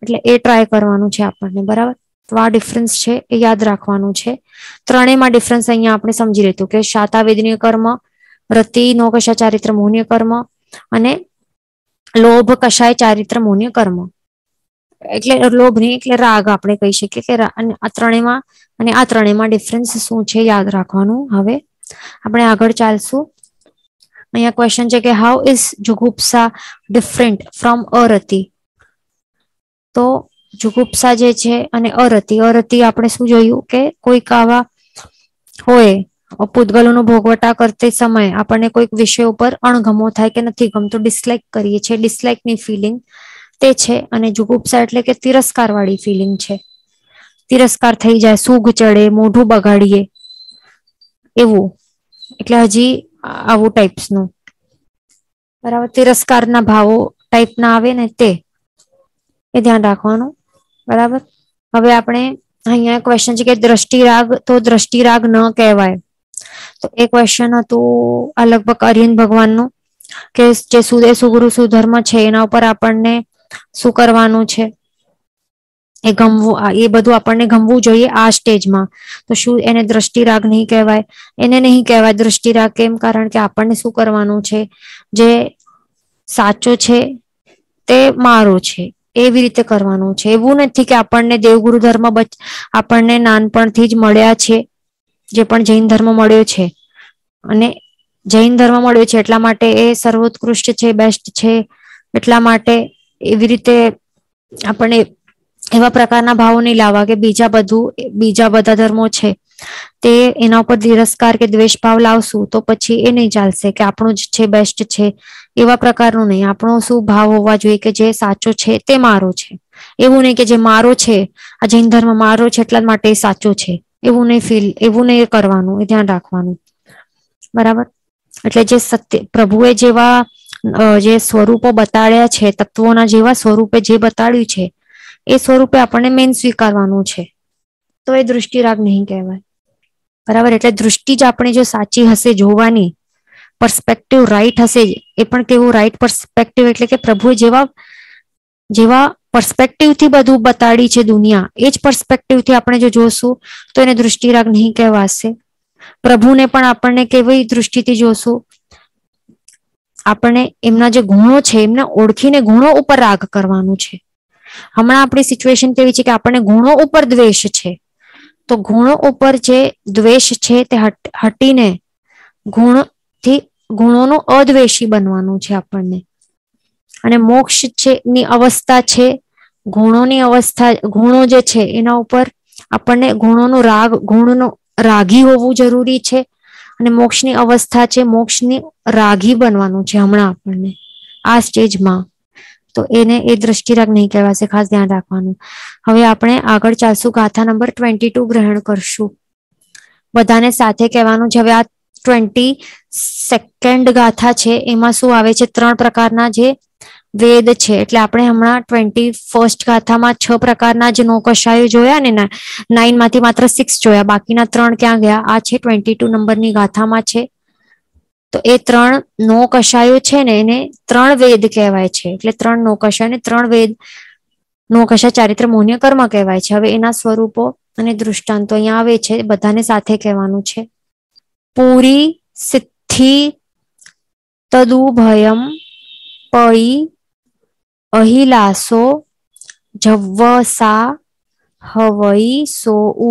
એટલે એ ટ્રાય કરવાનું છે આપણને. બરાબર, તો આ ડિફરન્સ છે એ યાદ રાખવાનું છે. ત્રણેયમાં ડિફરન્સ અહીંયા આપણે સમજી લેતું કે શાતાવેદનીય કર્મ, રતિ નો કશા ચારિત્ર મોહનીય કર્મ, અને લોભ કશાય ચારિત્ર મોહનીય કર્મ, એટલે લોભ નહીં એટલે રાગ આપણે કહી શકીએ કે. આ ત્રણેયમાં અને આ ત્રણેયમાં ડિફરન્સ શું છે યાદ રાખવાનું. હવે આપણે આગળ ચાલશું. અહીંયા ક્વેશ્ચન છે કે હાઉ ઇઝ જુગુપ્સા ડિફરન્ટ ફ્રોમ અરતિ? તો જુગુપ્સા જે છે અને અરતિ, આપણે શું જોયું કે કોઈક આવા હોય और पूतगलों भोगवटा करते समय अपने कोई विषय पर अणगमो थाय के नथी गमतो डिस्लाइक करीए छे। डिस्लाइक नी फीलिंग ते छे अने जुगुप्सा एटले के तिरस्कार वाली फीलिंग छे। तिरस्कार थई जाय, सूग चढ़े, मोढुं बगाड़ीए एवुं, एटले हजी आवुं टाइप्स नुं बराबर तिरस्कार ना भावो टाइप ना आवे ने ते ए ध्यान राखवानुं बराबर। हवे आपणे अहींया क्वेश्चन छे के दृष्टिराग तो दृष्टिराग न कहेवाय। तो एक क्वेश्चन हतो आ लगभग अरिहंत भगवाननो के जे सुदे सुगुरु सुधर्म छे एना उपर आपणने शुं करवानुं छे ए गमवुं ए बधुं आपणने गमवुं जोईए आ स्टेजमां। तो शुं एने दृष्टिराग नहीं कहेवाय, एने नहीं कहेवाय दृष्टिराग केम, कारण के आपणने शुं करवानुं छे, जे साचो छे ते मारो छे एवी रीते करवानुं छे। एवुं नथी के आपणने देवगुरु धर्म आपणने नानपणथी ज मळ्या छे, जे पण जैन धर्म मळ्यो छे अने जैन धर्म मळ्यो छे એટલા માટે એ સર્વોત્કૃષ્ટ છે, બેસ્ટ છે, એટલા માટે એવી રીતે આપણે એવા પ્રકારના ભાવો નહીં લાવવા કે બીજા બધા ધર્મો છે તે એના ઉપર તિરસ્કાર કે દ્વેષ ભાવ લાવશું તો પછી એ નહીં ચાલશે કે આપણું જ છે, બેસ્ટ છે, એવા પ્રકારનું નહીં। આપણો શું ભાવ હોવા જોઈએ કે જે સાચો છે તે મારો છે, એવું નહીં કે જે મારો છે આ જૈન ધર્મ મારો છે એટલા માટે એ સાચો છે, એવું નહીં ફીલ, એવું નહીં કરવાનું, એ ધ્યાન રાખવાનું બરાબર। એટલે જે સત્ય પ્રભુએ જેવા જે સ્વરૂપો બતાડ્યા છે, તત્વોના જેવા સ્વરૂપે જે બતાડ્યું છે એ સ્વરૂપે આપણને મેન સ્વીકારવાનું છે, તો એ દૃષ્ટિરાગ નહીં કહેવાય બરાબર। એટલે દૃષ્ટિ જ આપણે જો સાચી હશે, જોવાની પર્સપેક્ટિવ રાઈટ હશે, એ પણ કેવું રાઈટ પર્સપેક્ટિવ, એટલે કે પ્રભુએ જેવા पर्सपेक्टिव बधु बताड़ी छे दुनिया एज पर्सपेक्टिव थी आपणे जो जोशु तो एने दृष्टिराग नहीं कहेवाशे। प्रभु ने पण आपणे केवी दृष्टि थी जोशु, आपणे एमना जे गुणो छे एमने ओळखीने गुणो उपर राग करवानुं छे। हमणां आपणी सिच्युएशन केवी छे के आपणे गुणो उपर द्वेष छे, तो गुणो उपर जे द्वेष छे ते हटीने गुणथी गुणोनो अद्वेषी बनवानुं छे आपणे। अने मोक्ष छे नी अवस्था छे गुणोनी अवस्था, गुणों जे छे एना उपर आपणे गुणोनो राग, गुणोनो रागी होवुं जरूरी छे। अने मोक्षनी अवस्था छे मोक्षनी रागी बनवानुं छे हमणा आपणे आ स्टेजमां, तो एने ए दृष्टिराग नहीं कहेवाशे, खास ध्यान राखवानुं। हवे आपणे आगळ चालशुं, गाथा नंबर 22 ग्रहण करशुं, बधाने साथे कहेवानुं छे। हवे आ 22 गाथा छे एमां शुं आवे छे, त्रण प्रकारना जे वेद छे, એટલે આપણે હમણાં 21 ગાથામાં 6 પ્રકારના જ નોકશાયો જોયા ને 9 માંથી માત્ર 6 જોયા, બાકીના 3 ક્યાં ગયા? આ છે 22 નંબરની ગાથામાં છે। તો એ 3 નોકશાયો છે ને એને 3 વેદ કહેવાય છે, એટલે 3 નોકશાય ને 3 વેદ, નોકશા ચારિત્ર મોહનીય કર્મ કહેવાય છે। હવે એના સ્વરૂપો અને દૃષ્ટાંતો અહીંયા આવે છે, બધાને સાથે કહેવાનું છે। પૂરી સિદ્ધિ તદુભયમ पई अहिलासो जव्वसा हवई सोउ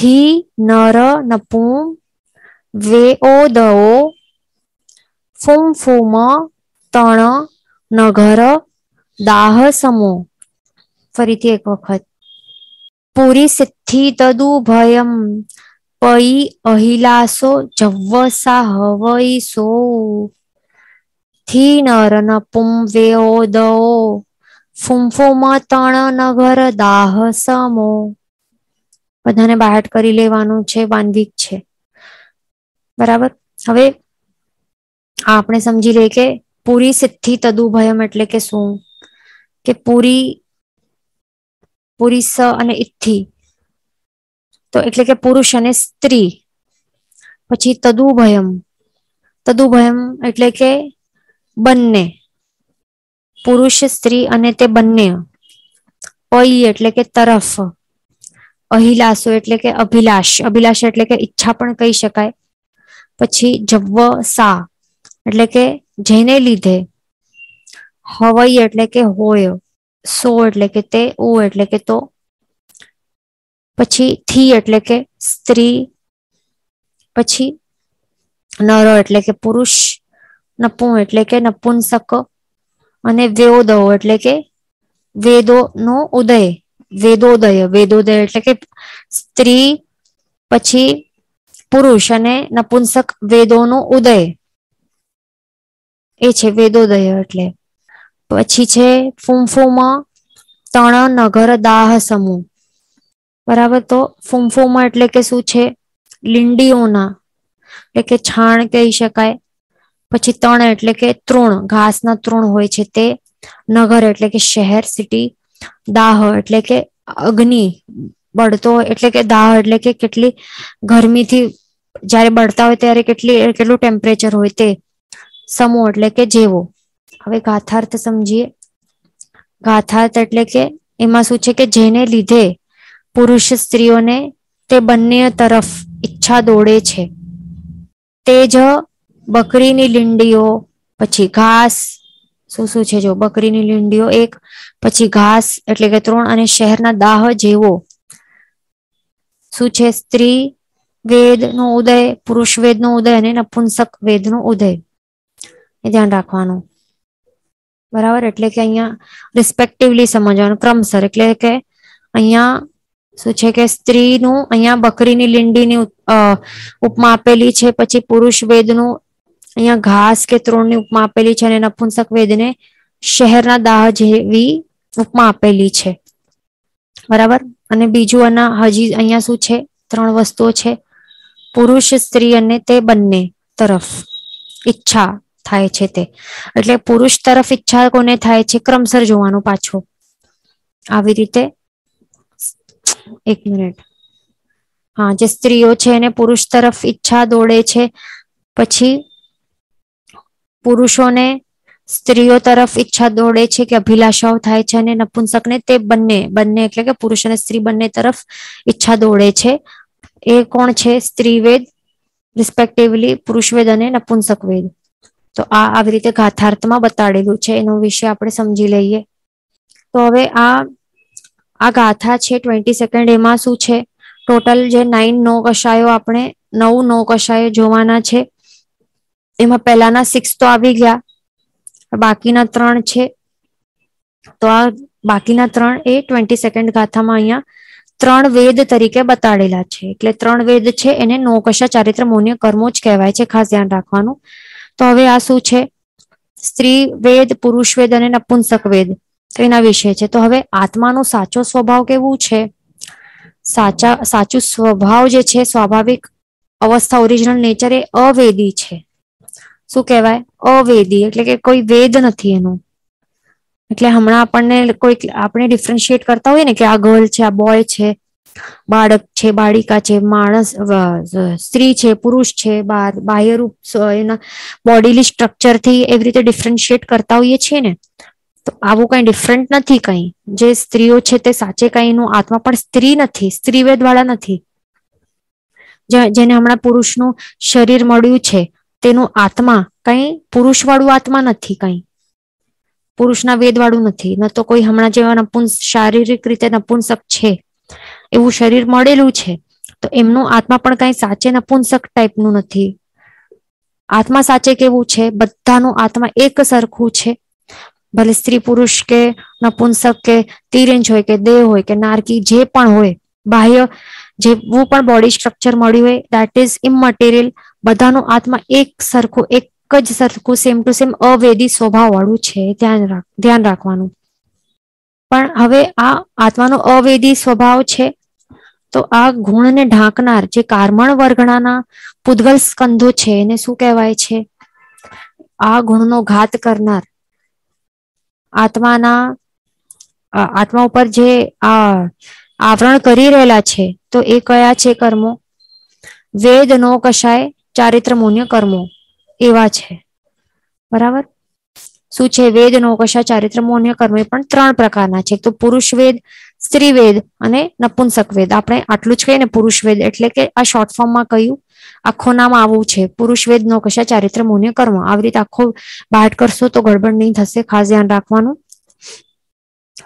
थी नर नपुं वेओदओ फुमफुम तण नगर दाह समो। फरीथी एक वखत। पूरी सिद्धि तदुभयम पई अहिलासो जव्वसा हवई सोउ थी नर नपुं वेओदओ फुमफुम तण नगर दाह समो। बधाने बाहर करी लेवानुं छे, वानविक छे बराबर। हवे आपणे समजी लईए के पूरी सिद्धि तदुभयम एटले के शुं के पूरी पूरी स अने इत्थी तो एटले के पुरुष अने स्त्री। पछी तदुभयम, तदुभयम एटले के बन्ने, पुरुष स्त्री अने ते बन्ने। पई एटले के तरफ, अहिलासो एटले के अभिलाष, अभिलाष एटले के इच्छा पण कही शकाय। पछी जव्वसा एटले के जेने लीधे, हवई एटले के होय, सो एटले के ते, ओ एटले के तो। पछी थी एटले के स्त्री, पछी नर एटले के पुरुष, नपु एटले के नपुंसक अने वेओदो एटले के वेदो नो उदय, वेदोदय, वेदोदय एटले के स्त्री। पछी પુરુષ અને નપુંસક વેદોનો ઉદય એ છે વેદોદય. એટલે પછી છે ફૂમફૂમા તણ નગર દાહ સમૂહ, બરાબર. તો ફૂમફૂમા એટલે કે શું છે? લીંડીઓના એટલે કે છાણ કહી શકાય. પછી તણ એટલે કે તૃણ, ઘાસના તૃણ હોય છે તે. નગર એટલે કે શહેર, સિટી. દાહ એટલે કે અગ્નિ, બળતો. એટલે કે દાહ એટલે કે કેટલી ગરમીથી જ્યારે બળતા હોય ત્યારે કેટલું ટેમ્પરેચર હોય તે. સમૂહ એટલે કે જેવો. હવે ગાથાર્થ સમજીએ. ગાથાર્થ એટલે કે એમાં શું છે કે જેને લીધે પુરુષ સ્ત્રીઓને તે બંને તરફ ઈચ્છા દોડે છે. તે જ બકરીની લીંડીઓ, પછી ઘાસ. શું છે? જો બકરીની લીંડીઓ એક, પછી ઘાસ એટલે કે ત્રણ, અને શહેરના દાહ જેવો. શું છે? સ્ત્રી વેદનો ઉદય, પુરુષ વેદનો ઉદય અને નપુંસક વેદનો ઉદય. એ ધ્યાન રાખવાનું, બરાબર. એટલે કે અહીંયા રિસ્પેક્ટિવલી સમજવાનું, ક્રમસર. એટલે કે અહીંયા શું છે કે સ્ત્રીનું અહીંયા બકરીની લીંડીની ઉપમા આપેલી છે, પછી પુરુષ વેદનું અહીંયા ઘાસ કે તૃણની ઉપમા આપેલી છે, અને નપુંસક વેદને શહેરના દાહ જેવી ઉપમા આપેલી છે, બરાબર. અને બીજું આના હજી અહીંયા શું છે? ત્રણ વસ્તુઓ છે. પુરુષ, સ્ત્રી અને તે બંને તરફ ઈચ્છા થાય છે તે. એટલે પુરુષ તરફ ઈચ્છા કોને થાય છે? ક્રમસર જોવાનું પાછું આવી રીતે. એક મિનિટ. હા, જે સ્ત્રીઓ છે એને પુરુષ તરફ ઈચ્છા દોડે છે, પછી પુરુષોને સ્ત્રીઓ તરફ ઈચ્છા દોડે છે કે અભિલાષાઓ થાય છે, અને નપુંસકને તે બંને એટલે કે પુરુષ અને સ્ત્રી બંને તરફ ઈચ્છા દોડે છે. એ કોણ છે? સ્ત્રીવેદ રિસ્પેક્ટિવલી પુરુષવેદ અને નપુંસક વેદ. તો આ આવી રીતે ગાથાર્થમાં બતાડેલું છે, એનો વિષય આપણે સમજી લઈએ. તો હવે આ ગાથા છે 22 એમાં શું છે? ટોટલ જે 9 નોકશાયો, આપણે 9 નોકશાયો જોવાના છે. એમાં પહેલાના 6 તો આવી ગયા, બાકીના 3 છે. તો આ બાકીના 3 એ 22 ગાથામાં અહીંયા 3 વેદ તરીકે બતાડેલા છે. એટલે 3 વેદ છે એને નોકશા, ચારિત્ર, મૌન્ય, કર્મો જ કહેવાય છે, ખાસ ધ્યાન રાખવાનું. તો હવે આ શું છે? સ્ત્રી વેદ, પુરુષ વેદ અને નપુંસક વેદ, તો એના વિશે છે. તો હવે આત્માનો સાચો સ્વભાવ કેવું છે? સાચું સ્વભાવ જે છે, સ્વાભાવિક અવસ્થા, ઓરિજિનલ નેચર, એ અવેદી છે. શું કહેવાય? અવેદી. એટલે કે કોઈ વેદ નથી એનું. એટલે હમણાં આપણને કોઈ આપણે ડિફરન્શિએટ કરતા હોય ને કે આ ગર્લ છે, આ બોય છે, બાળક છે, બાળિકા છે, માણસ સ્ત્રી છે, પુરુષ છે, બાહ્ય રૂપ, એના બોડીલી સ્ટ્રક્ચરથી એવી રીતે ડિફરન્શિએટ કરતા હોઈએ છીએ ને. તો આવું કઈ ડિફરન્ટ નથી. કઈ જે સ્ત્રીઓ છે તે સાચે કઈ એનું આત્મા પણ સ્ત્રી નથી, સ્ત્રીવેદ વાળા નથી. જેને હમણાં પુરુષનું શરીર મળ્યું છે તેનું આત્મા કઈ પુરુષ વાળું આત્મા નથી, કઈ પુરુષના વેદ વાળું નથી. ન તો કોઈ હમણાં જેવા શારીરિક રીતે નપુંસક છે એવું શરીર મળેલું છે, તો એમનું આત્મા પણ કઈ સાચે નપુંસક ટાઈપનું નથી. આત્મા સાચે કેવું છે? બધાનું આત્મા એક સરખું છે, ભલે સ્ત્રી પુરુષ કે નપુંસક કે તિર્યંચ હોય કે દેહ હોય કે નારકી, જે પણ હોય, બાહ્ય જેવું પણ બોડી સ્ટ્રક્ચર મળ્યું હોય, દેટ ઇઝ ઇમમટીરિયલ, બધાનું આત્મા એક સરખું, એક જ સરખું, સેમ ટુ સેમ અવેદી સ્વભાવ વાળું છે. ધ્યાન રાખવાનું. પણ હવે આ આત્માનો અવેદી સ્વભાવ છે, તો આ ગુણને ઢાંકનાર જે કર્મણ વર્ગણાના પૂદગલ સ્કંધો છે એને શું કહેવાય છે? આ ગુણનો ઘાત કરનાર આત્મા ઉપર જે આવરણ કરી રહેલા છે, તો એ કયા છે કર્મો? વેદ, નોકશાય, ચારિત્ર, મૌન્ય કર્મો એવા છે, બરાબર. શું છે? વેદ, નોકશાય, ચારિત્ર, મૌન્ય કર્મો, એ પણ 3 પ્રકારના છે. તો પુરુષ વેદ, સ્ત્રી વેદ અને નપુંસક વેદ. આપણે આટલું જ કહીએ ને, પુરુષ વેદ એટલે કે આ શોર્ટ ફોર્મમાં કહ્યું, આખો નામ આવું છે, પુરુષ વેદ, નોકશાય, ચારિત્ર, મૌન્ય કર્મ. આવી રીતે આખો પાઠ કરશો તો ગડબડ નહીં થશે, ખાસ ધ્યાન રાખવાનું,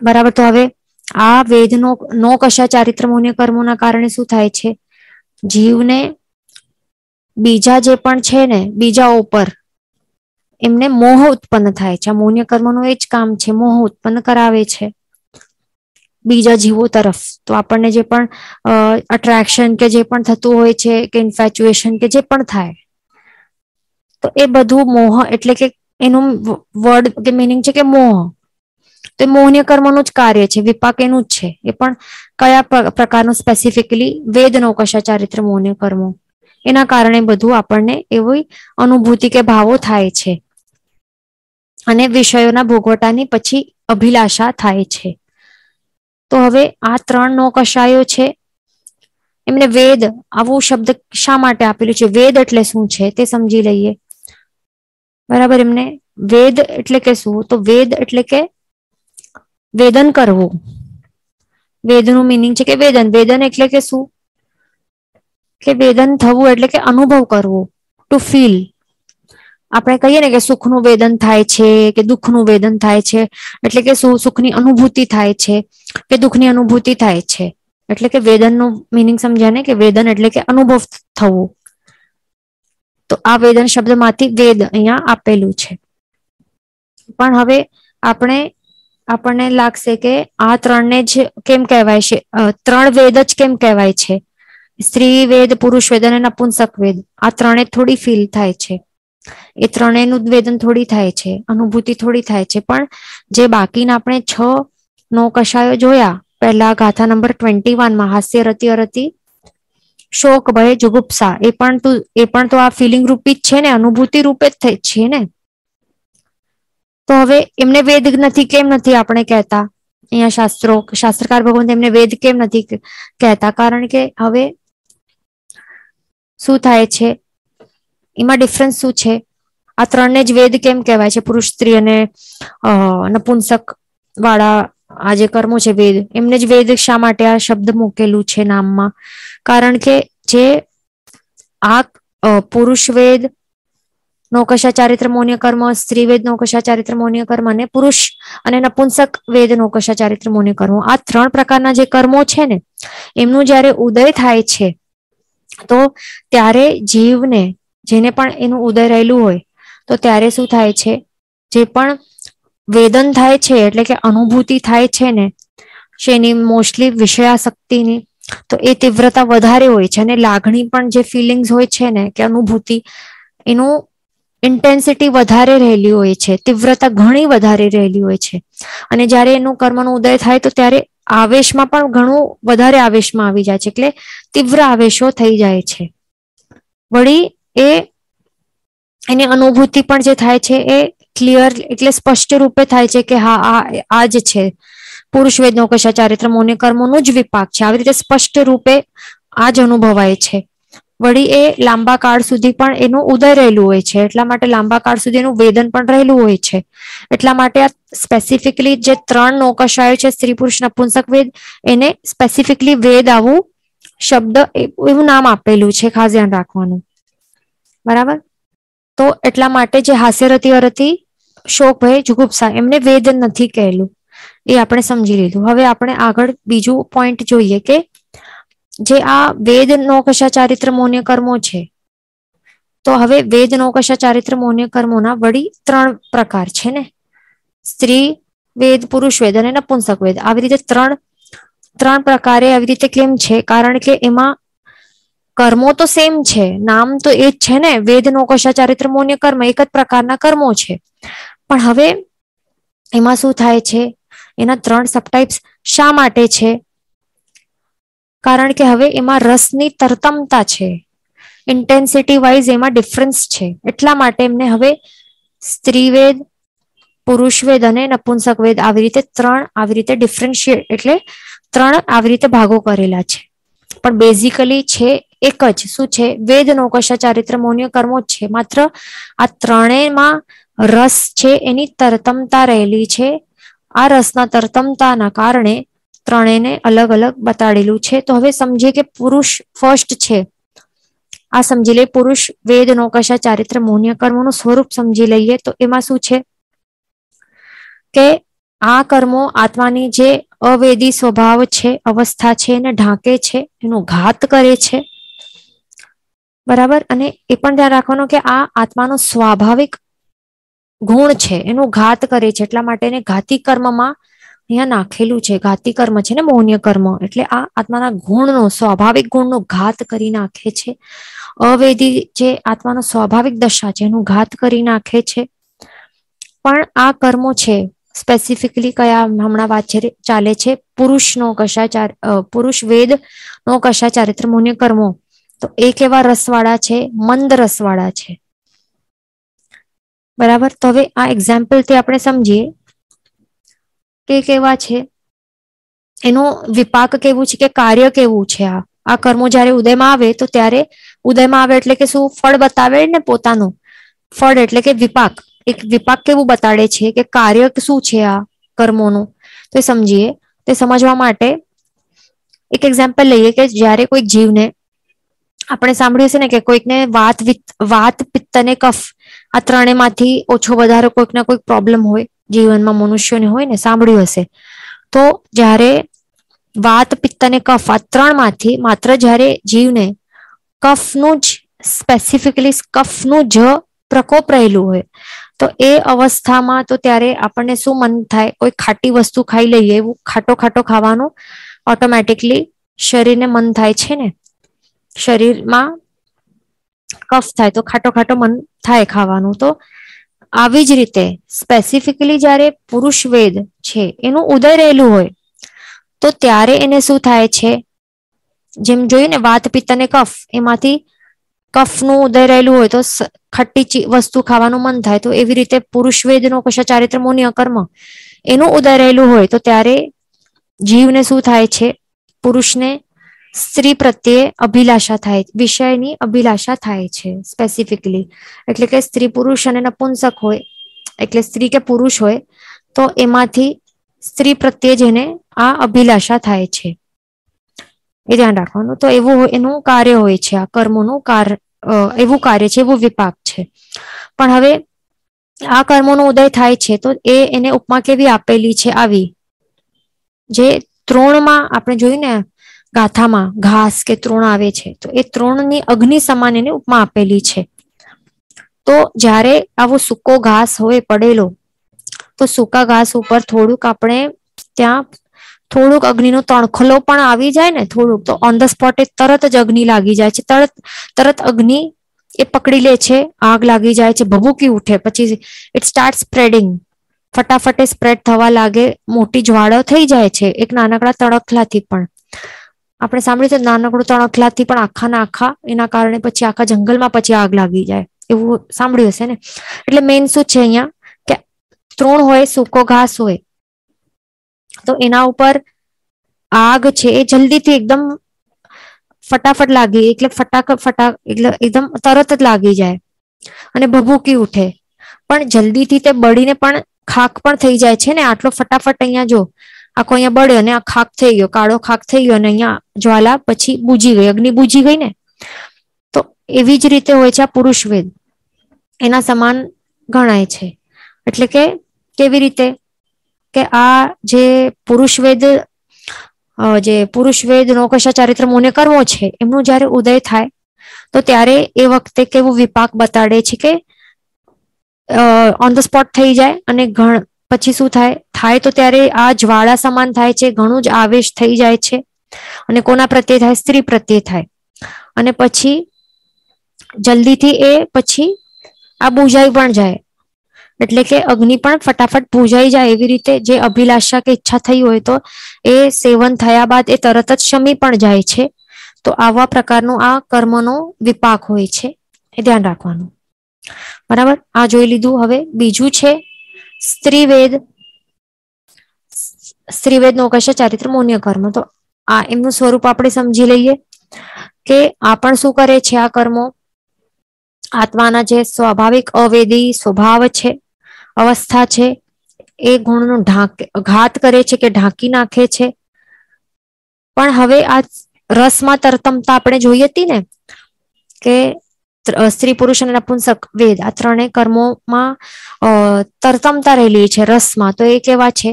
બરાબર. તો હવે આ વેદનો નોકશા, ચારિત્ર, મૌન્ય કર્મોના કારણે શું થાય છે? જીવને બીજા જે પણ છે ને, બીજા ઉપર એમને મોહ ઉત્પન્ન થાય છે. આ મૌન્ય કર્મનું એ જ કામ છે, મોહ ઉત્પન્ન કરાવે છે, બીજા જીવો તરફ. તો આપણને જે પણ અટ્રેક્શન કે જે પણ થતું હોય છે કે ઇન્ફેચ્યુએશન કે જે પણ થાય, તો એ બધું મોહ એટલે કે એનું વર્ડ કે મિનિંગ છે કે મોહ. તો એ મોહનીય કર્મનું જ કાર્ય છે, વિપાક એનું જ છે. એ પણ કયા પ્રકારનું સ્પેસિફિકલી વેદ નોકશા ચારિત્ર મોહનીય કર્મો, એના કારણે બધું આપણને એવી અનુભૂતિ કે ભાવો થાય છે અને વિષયોના ભોગવટાની પછી અભિલાષા થાય છે. તો હવે આ ત્રણ નો કશાયો છે, એમને વેદ આવું શબ્દ શા માટે આપેલું છે, વેદ એટલે શું છે તે સમજી લઈએ. બરાબર, એમને વેદ એટલે કે શું? તો વેદ એટલે કે વેદન કરવું. વેદનું મિનિંગ છે કે વેદન. વેદન એટલે કે શું? કે વેદન થવું એટલે કે અનુભવ કરવો, ટુ ફીલ. આપણે કહીએ ને કે સુખનું વેદન થાય છે કે દુઃખનું વેદન થાય છે, એટલે કે શું? સુખની અનુભૂતિ થાય છે કે દુઃખની અનુભૂતિ થાય છે. એટલે કે વેદનનું મિનિંગ સમજ્યા ને, કે વેદન એટલે કે અનુભવ થવું. તો આ વેદન શબ્દમાંથી વેદ અહીંયા આપેલું છે. પણ હવે આપણને લાગશે કે આ ત્રણને જ કેમ કહેવાય છે, ત્રણ વેદ જ કેમ કહેવાય છે? સ્ત્રી વેદ, પુરુષ વેદ અને નપુંસક વેદ, આ ત્રણે થોડી ફીલ થાય છે, એ ત્રણેયનું વેદન થોડી થાય છે, અનુભૂતિ થોડી થાય છે. પણ જે બાકીના આપણે 6 નો કશાયો જોયા, પહેલા ગાથા નંબર 21 માં હાસ્ય, રતિ, અરતિ, શોક, ભય, જુગુપ્સા, એ પણ તો આ ફિલિંગ રૂપી જ છે ને, અનુભૂતિ રૂપે જ થઈ છે ને. તો હવે એમને વેદ નથી કેમ નથી આપણે કહેતા? અહીંયા શાસ્ત્રકાર ભગવાન એમને વેદ કેમ નથી કહેતા? કારણ કે હવે શું થાય છે, એમાં ડિફરન્સ શું છે? આ ત્રણને જ વેદ કેમ કહેવાય છે? પુરુષ, સ્ત્રી અને નપુંસક વાળા આ જે કર્મો છે વેદ, એમને જ વેદ શા માટે આ શબ્દ મૂકેલું છે નામમાં? કારણ કે જે આ પુરુષ વેદ નોકશા ચારિત્ર મોહનીય કર્મ, સ્ત્રી વેદ નોકશા ચારિત્ર મોહનીય કર્મ અને પુરુષ અને નપુંસક વેદ નોકશા ચારિત્ર મોહનીય કર્મ, આ ત્રણ પ્રકારના જે કર્મો છે ને, એમનું જયારે ઉદય થાય છે, તો ત્યારે જીવને, જેને પણ એનું ઉદય રહેલું હોય, તો ત્યારે શું થાય છે, જે પણ વેદન થાય છે એટલે કે અનુભૂતિ થાય છે ને, જેની મોસ્ટલી વિષયાશક્તિની, તો એ તીવ્રતા વધારે હોય છે અને લાગણી પણ જે ફિલિંગ્સ હોય છે ને કે અનુભૂતિ, એનું ઇન્ટેન્સિટી વધારે રહેલી હોય છે, તીવ્રતા ઘણી વધારે રહેલી હોય છે. અને જ્યારે એનું કર્મનો ઉદય થાય તો ત્યારે આવેશમાં પણ ઘણું વધારે આવેશમાં આવી જાય છે, એટલે તીવ્ર આવેશો થઈ જાય છે. વળી એની અનુભૂતિ પણ જે થાય છે એ ક્લિયર એટલે સ્પષ્ટ રૂપે થાય છે કે હા, આ જ છે પુરુષ વેદ નોકશા ચારિત્ર મોહનીય કર્મોનો જ વિપાક છે. આવી રીતે સ્પષ્ટ રૂપે આ જ અનુભવાય છે. વળી એ લાંબા કાળ સુધી પણ એનું ઉદય રહેલું હોય છે, એટલા માટે લાંબા કાળ સુધી એનું વેદન પણ રહેલું હોય છે. એટલા માટે આ સ્પેસિફિકલી જે ત્રણ નોકશાયો છે, સ્ત્રી, પુરુષ, નપુંસક વેદ, એને સ્પેસિફિકલી વેદ આવું શબ્દ, એવું નામ આપેલું છે, ખાસ ધ્યાન રાખવાનું. બરાબર, તો એટલા માટે જે હાસ્ય, રતિ, અરતિ, શોક, ભય, જુગુપ્સા, એમને વેદ નથી કહેલું, એ આપણે સમજી લીધું. હવે આપણે આગળ બીજું પોઈન્ટ જોઈએ કે જે આ વેદ નોકશા ચારિત્ર મોહનીય કર્મો છે, તો હવે વેદ નોકશા ચારિત્ર મોહનીય કર્મોના વળી ત્રણ પ્રકાર છે ને, સ્ત્રી વેદ, પુરુષ વેદ અને નપુંસક વેદ. આવી રીતે ત્રણ પ્રકારે આવી રીતે કેમ છે? કારણ કે એમાં કર્મો તો સેમ છે, નામ તો એ જ છે ને, વેદ નોકશા ચારિત્ર મોહનીય કર્મ, એક જ પ્રકારના કર્મો છે. પણ હવે એમાં શું થાય છે, એના ત્રણ સબટાઈપ્સ શા માટે છે? કારણ કે હવે એમાં રસની તરતમતા છે, ઇન્ટેન્સિટી વાઇઝ એમાં ડિફરન્સ છે. એટલા માટે એમને હવે સ્ત્રીવેદ, પુરુષવેદ અને નપુંસક વેદ આવી રીતે ત્રણ, આવી રીતે ડિફરન્શિયેટ એટલે ત્રણ આવી રીતે ભાગો કરેલા છે. પણ બેઝિકલી છે એક જ, શું છે? વેદ નોકશા ચારિત્ર મોહનીય કર્મો જ છે, માત્ર આ ત્રણેયમાં રસ છે એની તરતમતા રહેલી છે. આ રસના તરતમતાના કારણે ત્રણેયને અલગ અલગ બતાડેલું છે. તો હવે સમજીએ કે પુરુષ ફર્સ્ટ છે, આ સમજી લઈએ. પુરુષ વેદ નોકશા ચારિત્ર મોહનીય કર્મોનું સ્વરૂપ સમજી લઈએ. તો એમાં શું છે કે આ કર્મો આત્માની જે અવેદી સ્વભાવ છે, અવસ્થા છે, એને ઢાંકે છે, એનો ઘાત કરે છે. બરાબર, અને એ પણ ધ્યાન રાખવાનું કે આ આત્માનો સ્વાભાવિક ગુણ છે, એનો ઘાત કરે છે. એટલા માટે એને ઘાતી કર્મમાં અહીંયા નાખેલું છે ઘાતી કર્મ છે ને મોહનીય કર્મ, એટલે આ આત્માના ગુણનો સ્વાભાવિક ગુણનો ઘાત કરી નાખે છે. અવેદી જે આત્માનો સ્વાભાવિક દશા છે એનું ઘાત કરી નાખે છે. પણ આ કર્મો છે સ્પેસિફિકલી કયા હમણાં વાત ચાલે છે પુરુષનો કશાચાર પુરુષ વેદ નો કશા ચારિત્ર મોહનીય કર્મો, તો એક એવા રસવાળા છે મંદ રસવાળા છે. બરાબર, તો હવે આ એક્ઝામ્પલ થી આપણે સમજીએ કે કેવા છે એનો વિપાક કેવું છે કે કાર્ય કેવું છે. આ કર્મો જયારે ઉદયમાં આવે તો ત્યારે ઉદયમાં આવે એટલે કે શું ફળ બતાવે ને પોતાનું ફળ એટલે કે વિપાક, એક વિપાક કેવું બતાડે છે કે કાર્ય શું છે આ કર્મોનું. તો સમજીએ, તે સમજવા માટે એક એક્ઝામ્પલ લઈએ કે જયારે કોઈક જીવને આપણે સાંભળ્યું છે ને કે કોઈકને વાત પિત્ત અને કફ આ ત્રણેયમાંથી ઓછો વધારો કોઈક ના કોઈક પ્રોબ્લેમ હોય જીવનમાં મનુષ્યોને હોય ને, સાંભળ્યું હશે. તો જ્યારે વાત પિત્ત અને કફ આ ત્રણમાંથી માત્ર જ્યારે જીવને કફનું જ સ્પેસિફિકલી કફનું જ પ્રકોપ રહેલું હોય તો એ અવસ્થામાં તો ત્યારે આપણને શું મન થાય કોઈ ખાટી વસ્તુ ખાઈ લઈએ, એવું ખાટો ખાવાનું ઓટોમેટિકલી શરીરને મન થાય છે ને, શરીરમાં કફ થાય તો ખાટો મન થાય ખાવાનું. તો આવી જ રીતે સ્પેસિફિકલી જયારે પુરુષ વેદ છે એનું ઉદય રહેલું હોય તો ત્યારે એને શું થાય છે, જેમ જોયું ને વાત પિત્ત અને કફ એમાંથી કફનું ઉદય રહેલું હોય તો ખટ્ટી વસ્તુ ખાવાનું મન થાય, તો એવી રીતે પુરુષ વેદ નો કશા ચારિત્ર મોહનીય કર્મ એનું ઉદય રહેલું હોય તો ત્યારે જીવને શું થાય છે, પુરુષને સ્ત્રી પ્રત્યે અભિલાષા થાય, વિષયની અભિલાષા થાય છે સ્પેસિફિકલી. એટલે કે સ્ત્રી પુરુષ અને નપુંસક હોય એટલે સ્ત્રી કે પુરુષ હોય તો એમાંથી સ્ત્રી પ્રત્યે જેને આ અભિલાષા થાય છે એ ધ્યાન રાખવાનું. તો એવું એનું કાર્ય હોય છે, આ કર્મોનું એવું કાર્ય છે, એવું વિપાક છે. પણ હવે આ કર્મોનો ઉદય થાય છે તો એને ઉપમા કેવી આપેલી છે આવી, જે ત્રોણમાં આપણે જોયું ને ગાથામાં ઘાસ કે તૃણ આવે છે તો એ તૃણની અગ્નિ સમાન એને ઉપમા આપેલી છે. તો જ્યારે આવો સૂકો ઘાસ હોય પડેલો તો સૂકા ઘાસ ઉપર થોડુંક આપણે ત્યાં થોડુંક અગ્નિનો તણખલો પણ આવી જાય ને થોડુંક, તો ઓન ધ સ્પોટ એ તરત જ અગ્નિ લાગી જાય છે, તરત અગ્નિ એ પકડી લે છે, આગ લાગી જાય છે, ભભૂકી ઉઠે, પછી ઇટ સ્ટાર્ટ સ્પ્રેડિંગ, ફટાફટ એ સ્પ્રેડ થવા લાગે, મોટી જ્વાળો થઈ જાય છે એક નાનકડા તણખલાથી. પણ આપણે સાંભળ્યું છે નાનકડું તણખલાથી પણ આખાના આખા એના કારણે પછી આખા જંગલમાં પછી આગ લાગી જાય, એવું સાંભળ્યું હશે ને. એટલે મેઇન શું છે અહીંયા કે તૃણ હોય સૂકો ઘાસ હોય તો એના ઉપર આગ છે એ જલ્દીથી એકદમ ફટાફટ લાગી એટલે એટલે એકદમ તરત જ લાગી જાય અને ભભૂકી ઉઠે, પણ જલ્દીથી તે બળીને પણ ખાખ પણ થઈ જાય છે ને. આટલો ફટાફટ અહીંયા જો આખો અહીંયા બળ્યો ને આ ખાખ થઈ ગયો, કાળો ખાખ થઈ ગયો અને અહીંયા જ્વાલા પછી બુજી ગઈ, અગ્નિ બુજી ગઈ ને. તો એવી જ રીતે હોય છે આ પુરુષ વેદ, એના સમાન ગણાય છે. એટલે કે કેવી રીતે કે આ જે પુરુષ વેદ નો કશા ચારિત્ર મોહનીય કર્મો છે એમનું જયારે ઉદય થાય તો ત્યારે એ વખતે કેવું વિપાક બતાડે છે કે ઓન ધ સ્પોટ થઈ જાય અને પછી શું થાય તો ત્યારે આ જ્વાળા સમાન થાય છે, ઘણું જ આવેશ થઈ જાય છે અને કોના પ્રત્યે થાય, સ્ત્રી પ્રત્યે થાય, અને પછી જલ્દીથી એ પછી આ બુજાઈ પણ જાય એટલે કે અગ્નિ પણ ફટાફટ બુજાઈ જાય. એવી રીતે જે અભિલાષા કે ઈચ્છા થઈ હોય તો એ સેવન થયા બાદ એ તરત જ શમી પણ જાય છે. તો આવા પ્રકારનું આ કર્મનો વિપાક હોય છે, એ ધ્યાન રાખવાનું. બરાબર, આ જોઈ લીધું. હવે બીજું છે સ્ત્રીવેદ નો કશા ચારિત્ર મોહનીય કર્મ. તો આ એમનું સ્વરૂપ આપણે સમજી લઈએ કે આ પણ શું કરે છે, આ કર્મો આત્માના જે સ્વાભાવિક અવેદી સ્વભાવ છે અવસ્થા છે એ ગુણનો ઘાત કરે છે કે ઢાંકી નાખે છે. પણ હવે આ રસમાં તરતમતા આપણે જોઈ હતી ને કે સ્ત્રી પુરુષ અને નપુંસક વેદ આ ત્રણેય કર્મોમાં તરતમતા રહેલી છે રસમાં, તો એ કેવા છે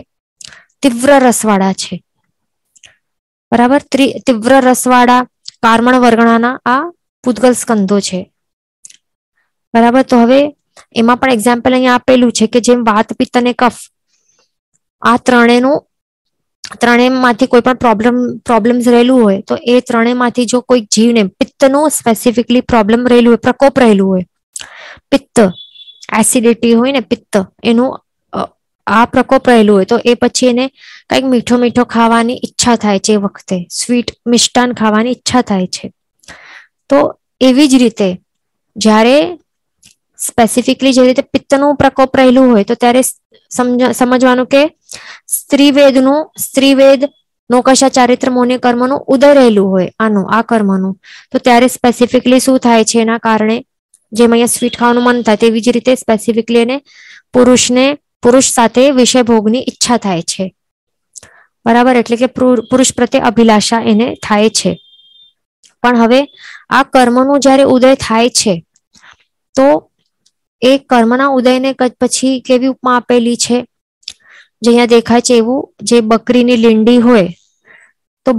તીવ્ર રસવાળા છે. બરાબર, તીવ્ર રસવાળા કર્મણ વર્ગણાના આ પૂતગલ સ્કંધો છે. બરાબર, તો હવે એમાં પણ એક્ઝામ્પલ અહીંયા આપેલું છે કે જેમ વાત પિત્ત અને કફ આ ત્રણેયનું ત્રણેયમાંથી કોઈ પણ પ્રોબ્લેમ્સ રહેલું હોય તો એ ત્રણેયમાંથી જો કોઈ જીવને પિત્તનો સ્પેસિફિકલી પ્રોબ્લેમ રહેલું હોય, પ્રકોપ રહેલું હોય, પિત્ત એસિડિટી હોય ને, પિત્ત એનું આ પ્રકોપ રહેલું હોય તો એ પછી એને કંઈક મીઠો મીઠો ખાવાની ઈચ્છા થાય છે, એ વખતે સ્વીટ મિષ્ટાન ખાવાની ઈચ્છા થાય છે. તો એવી જ રીતે જ્યારે સ્પેસિફિકલી જે રીતે પિત્તનું પ્રકોપ રહેલું હોય તો ત્યારે સમજવાનું કે સ્ત્રીવેદ નોકશા ચારિત્ર મોહની કર્મનું ઉદય રહેલું હોય, આનું આ કર્મનું, તો ત્યારે સ્પેસિફિકલી શું થાય છે એના કારણે જેમ અહીંયા સ્વીટ ખાવાનું મન થાય તેવી જ રીતે સ્પેસિફિકલી એને પુરુષ સાથે વિષય ભોગની ઈચ્છા થાય છે, બરાબર? એટલે કે પુરુષ પ્રત્યે અભિલાષા એને થાય છે. પણ હવે આ કર્મનું જ્યારે ઉદય થાય છે તો એ કર્મના ઉદયને પછી કેવી ઉપમા આપેલી છે, જે અહીંયા દેખાય છે એવું, જે બકરીની લીંડી હોય તો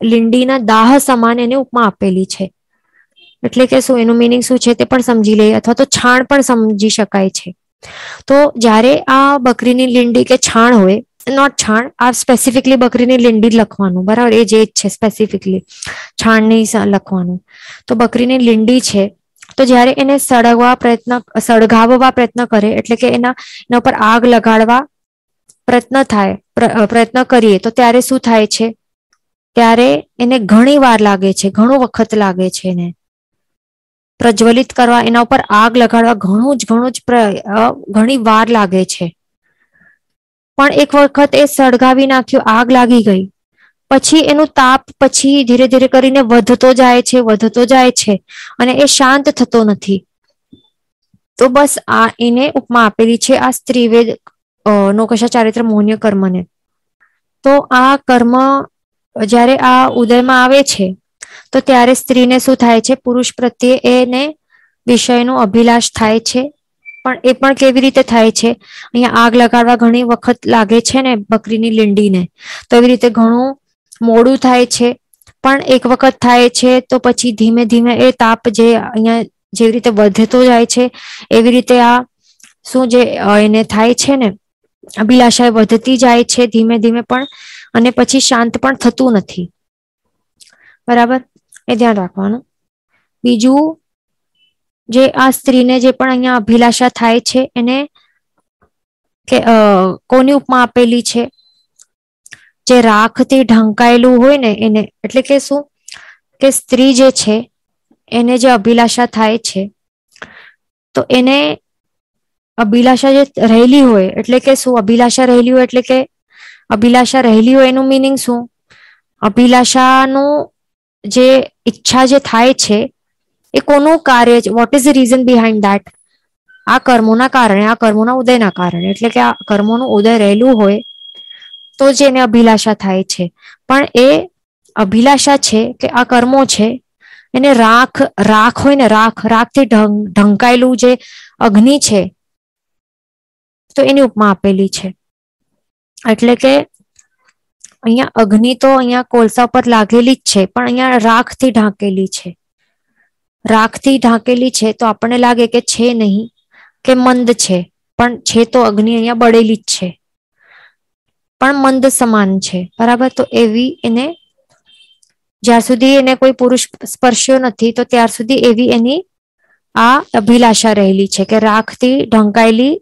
લીંડીના દાહ સમાન એને ઉપમા આપેલી છે. એટલે કે શું એનું મિનિંગ શું છે તે પણ સમજી લઈએ, અથવા તો છાણ પણ સમજી શકાય છે. તો જ્યારે આ બકરીની લીંડી કે છાણ હોય, નોટ છાણ, આ સ્પેસિફિકલી બકરીની લીંડી લખવાનું, બરાબર? એ જે છે સ્પેસિફિકલી છાણની લખવાનું. તો બકરીની લીંડી છે તો જ્યારે એને સળગાવવા પ્રયત્ન કરે, એટલે કે એના ઉપર આગ લગાડવા પ્રયત્ન કરીએ તો ત્યારે શું થાય છે, ત્યારે એને ઘણી વાર લાગે છે, ઘણો વખત લાગે છે. એને પ્રજ્વલિત કરવા, એના ઉપર આગ લગાડવા ઘણી વાર લાગે છે. પણ એક વખત એ સળગાવી નાખ્યું, આગ લાગી ગઈ, પછી એનું તાપ પછી ધીરે ધીરે કરીને વધતો જાય છે અને એ શાંત થતો નથી. તો બસ આ એને ઉપમા આપેલી છે આ સ્ત્રીવેદ નોકશા ચારિત્ર મોહનીય કર્મને. તો આ કર્મ જ્યારે આ ઉદયમાં આવે છે તો ત્યારે સ્ત્રીને શું થાય છે, પુરુષ પ્રત્યે એને વિષયનો અભિલાષ થાય છે. પણ એ પણ કેવી રીતે થાય છે, અહીંયા આગ લગાડવા ઘણી વખત લાગે છે ને બકરીની લીંડીને, તો એવી રીતે ઘણું મોડું થાય છે. પણ એક વખત થાય છે તો પછી ધીમે ધીમે એ તાપ જે અહીંયા જેવી રીતે વધતો જાય છે એવી રીતે આ શું જે એને થાય છે ને અભિલાષા વધતી જાય છે ધીમે ધીમે, પણ અને પછી શાંત પણ થતું નથી, બરાબર? એ ધ્યાન રાખવાનું. બીજું જે આ સ્ત્રીને જે પણ અહીંયા અભિલાષા થાય છે એને કે કોની ઉપમા આપેલી છે, જે રાખથી ઢંકાયેલું હોય ને એને. એટલે કે શું કે સ્ત્રી જે છે એને જે અભિલાષા થાય છે તો એને અભિલાષા જે રહેલી હોય, એટલે કે શું અભિલાષા રહેલી હોય, એટલે કે અભિલાષા રહેલી હોય એનું મિનિંગ શું, અભિલાષાનું જે ઈચ્છા જે થાય છે એ કોનું કાર્ય છે, what is the reason behind that, આ કર્મોના કારણે, આ કર્મોના ઉદયના કારણે. એટલે કે આ કર્મોનું ઉદય રહેલું હોય તો જેને અભિલાષા થાય છે, પણ એ અભિલાષા છે કે આ કર્મો છે એને રાખ હોય ને, રાખથી ઢંકાયેલું જે અગ્નિ છે તો એની ઉપમા આપેલી છે. એટલે કે અહીંયા અગ્નિ તો અહીંયા કોલસા ઉપર લાગેલી જ છે, પણ અહીંયા રાખથી ઢાંકેલી છે તો આપણને લાગે કે છે નહીં કે મંદ છે, પણ છે તો અગ્નિ અહીંયા બળેલી જ છે, પણ મંદ સમાન છે, બરાબર? તો એવી એને જ્યાં સુધી એને કોઈ પુરુષ સ્પર્શ્યો નથી તો ત્યાર સુધી એવી એની આ અભિલાષા રહેલી છે કે રાખથી ઢંકાયેલી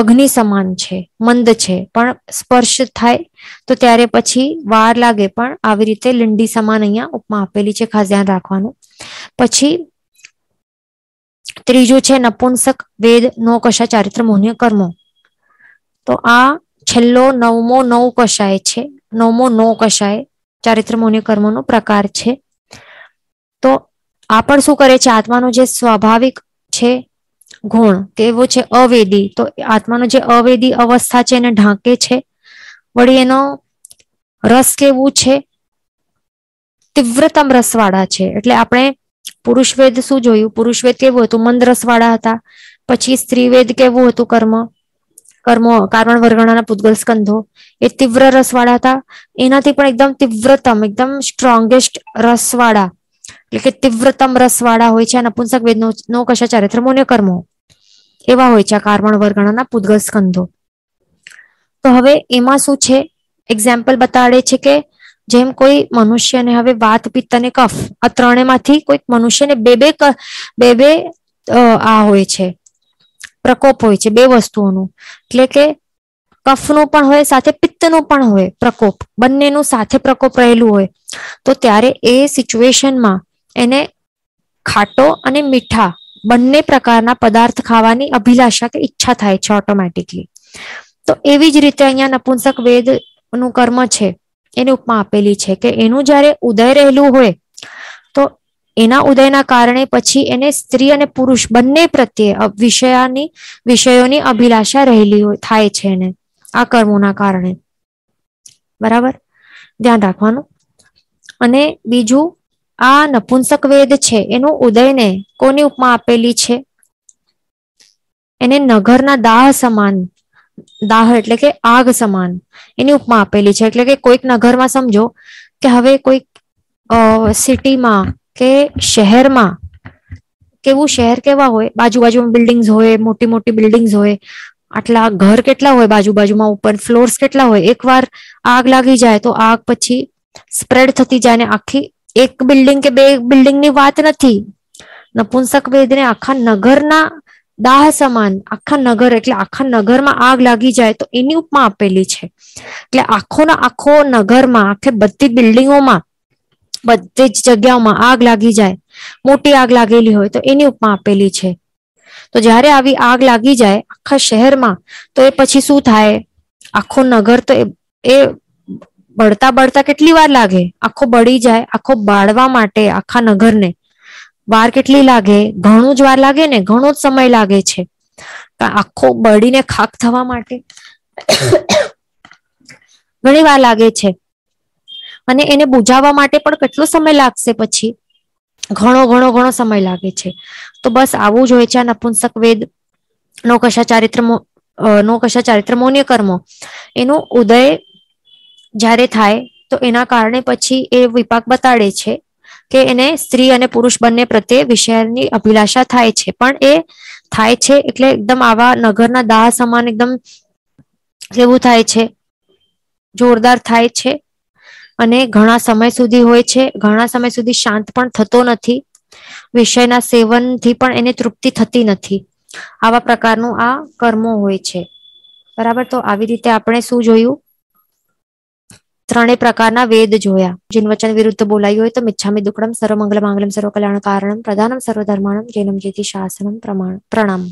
અગ્નિ સમાન છે, મંદ છે, પણ સ્પર્શ થાય તો ત્યારે પછી વાર લાગે, પણ આવી રીતે લીંડી સમાન અહીંયા ઉપમા આપેલી છે, ખાસ ધ્યાન રાખવાનું. પછી ત્રીજું છે નપુંસક વેદ નોકશા ચારિત્ર મોહનીય કર્મો. તો આ છેલ્લો નવમો નવકશાય છે, નવમો નવકશાય ચારિત્ર મોહનીય કર્મનો પ્રકાર છે. તો આ પણ શું કરે છે, આત્માનો જે સ્વાભાવિક છે ગુણ તેવો છે અવેદી, તો આત્માનો જે અવેદી અવસ્થા છે એને ઢાંકે છે. વળી એનો રસ કેવું છે, તીવ્રતમ રસવાળા છે. એટલે આપણે પુરુષવેદ શું જોયું, પુરુષવેદ કેવું હતું, મંદ રસવાળા હતા. પછી સ્ત્રીવેદ કેવું હતું, કર્મો કારણ વર્ગણાના પૂતગલ સ્કંધો એ તીવ્ર રસવાળા હતા, એનાથી પણ એકદમ તીવ્રતમ, એકદમ સ્ટ્રોંગેસ્ટ રસવાળા, એટલે કે તીવ્રતમ રસવાળા હોય છે આ નપુંસક વેદ નોકશા ચારિત્ર મોહનીય કર્મો, એવા હોય છે આ કારણ વર્ગણાના પૂતગલ સ્કંધો. तो हवे एमा शुं छे एक्जाम्पल बताड़े छे के जेम कोई मनुष्य ने हवे वात पित्त ने कफ आ त्रणेमांथी कोईक मनुष्य ने बे बे आ होय छे प्रकोप होय छे बे वस्तुओनुं એટલે કે कफ नो पण होय साथे पित्त नो पण होय प्रकोप बन्ने नो साथे प्रकोप रहेलुं होय तो त्यारे ए सिच्युएशन मां एने खाटो अने मीठा बन्ने प्रकारना पदार्थ खावानी अभिलाषा के इच्छा थाय छे ऑटोमेटिकली। तो एवी ज रीते अहींया नपुंसक वेद नु कर्म छे एनी उपमा आपेली छे के एनु जारे उदय रहेलुं होय तो एना उदयना कारणे पछी एने स्त्री अने पुरुष बन्ने प्रत्ये विषयोनी अभिलाषा रहेली थाय छे ने आ कर्मोना कारणे। बराबर ध्यान राखवानुं। अने बीजू आ नपुंसक वेद छे एनु उदयने कोनी उपमा आपेली छे एने नगरना दाह समान दाह एटले के आग समान एनी उपमा आपेली छे एटले के कोईक नगर में समझो के हवे कोईक सिटी में के शहर में केवुं शहर केवा होय बाजू बाजू में बिल्डिंग्स होय मोटी मोटी बिल्डिंग्स होय आटला घर केटला होय बाजू बाजू में ऊपर फ्लोर्स केटला होय एक वार आग लागी जाए तो आग पछी स्प्रेड थती जाए ने आखी एक बिल्डिंग के बे बिल्डिंग नी वात नथी। नपुंसक वेद ने आखा नगरना दाह समान आखा नगर एटले आखा नगर में आग लागी जाए तो एनी उपमा आपेली छे एटले आखो ना आखो नगर में आखे बधी बिल्डिंगों में बधी ज जग्याओं में आग लागी जाए मोटी आग लागेली होय तो एनी उपमा आपेली छे। तो जारे आवी आग लागी जाए आखा शहर में तो ए पछी शुं थाय आखो नगर तो ए बळता बळता केटली वार लागे आखो बळी जाए आखो बाळवा माटे आखा नगर ने वार केटली लागे घणो ज वार लागे ने घणो ज समय लागे छे आखो बळीने खाक थवा माटे घणी वार लागे छे अने एने बुझावा माटे पण केटलो समय लागशे पछी घणो घणो घणो समय लागे छे। तो बस आवुं ज होय छे नपुंसक वेद नोकशा चारित्र मोन्य कर्म एनो उदय जारे थाय तो एना कारणे पछी ए विपाक बताड़े छे के एने स्त्री अने पुरुष बंने प्रत्ये विषयनी अभिलाषा थाय छे पण ए थाय छे एटले एकदम आवा नगरना दाह समान एकदम केवुं थाय छे जोरदार थाय छे अने घणा समय सुधी होय छे घणा समय सुधी शांत पण थतो नथी विषयना सेवनथी पण एने तृप्ति थती नथी आवा प्रकारनुं आ कर्मो होय छे। बराबर तो आवी रीते आपणे शुं जोयुं त्रणेय प्रकारना वेद जोया जिन वचन विरुद्ध बोलायो तो मिच्छामि दुक्कडम सर्वमंगल मांगलम सर्वकल्याण कारणम प्रदानम सर्वधर्माणम जैनम जेति शासनम प्रणाम।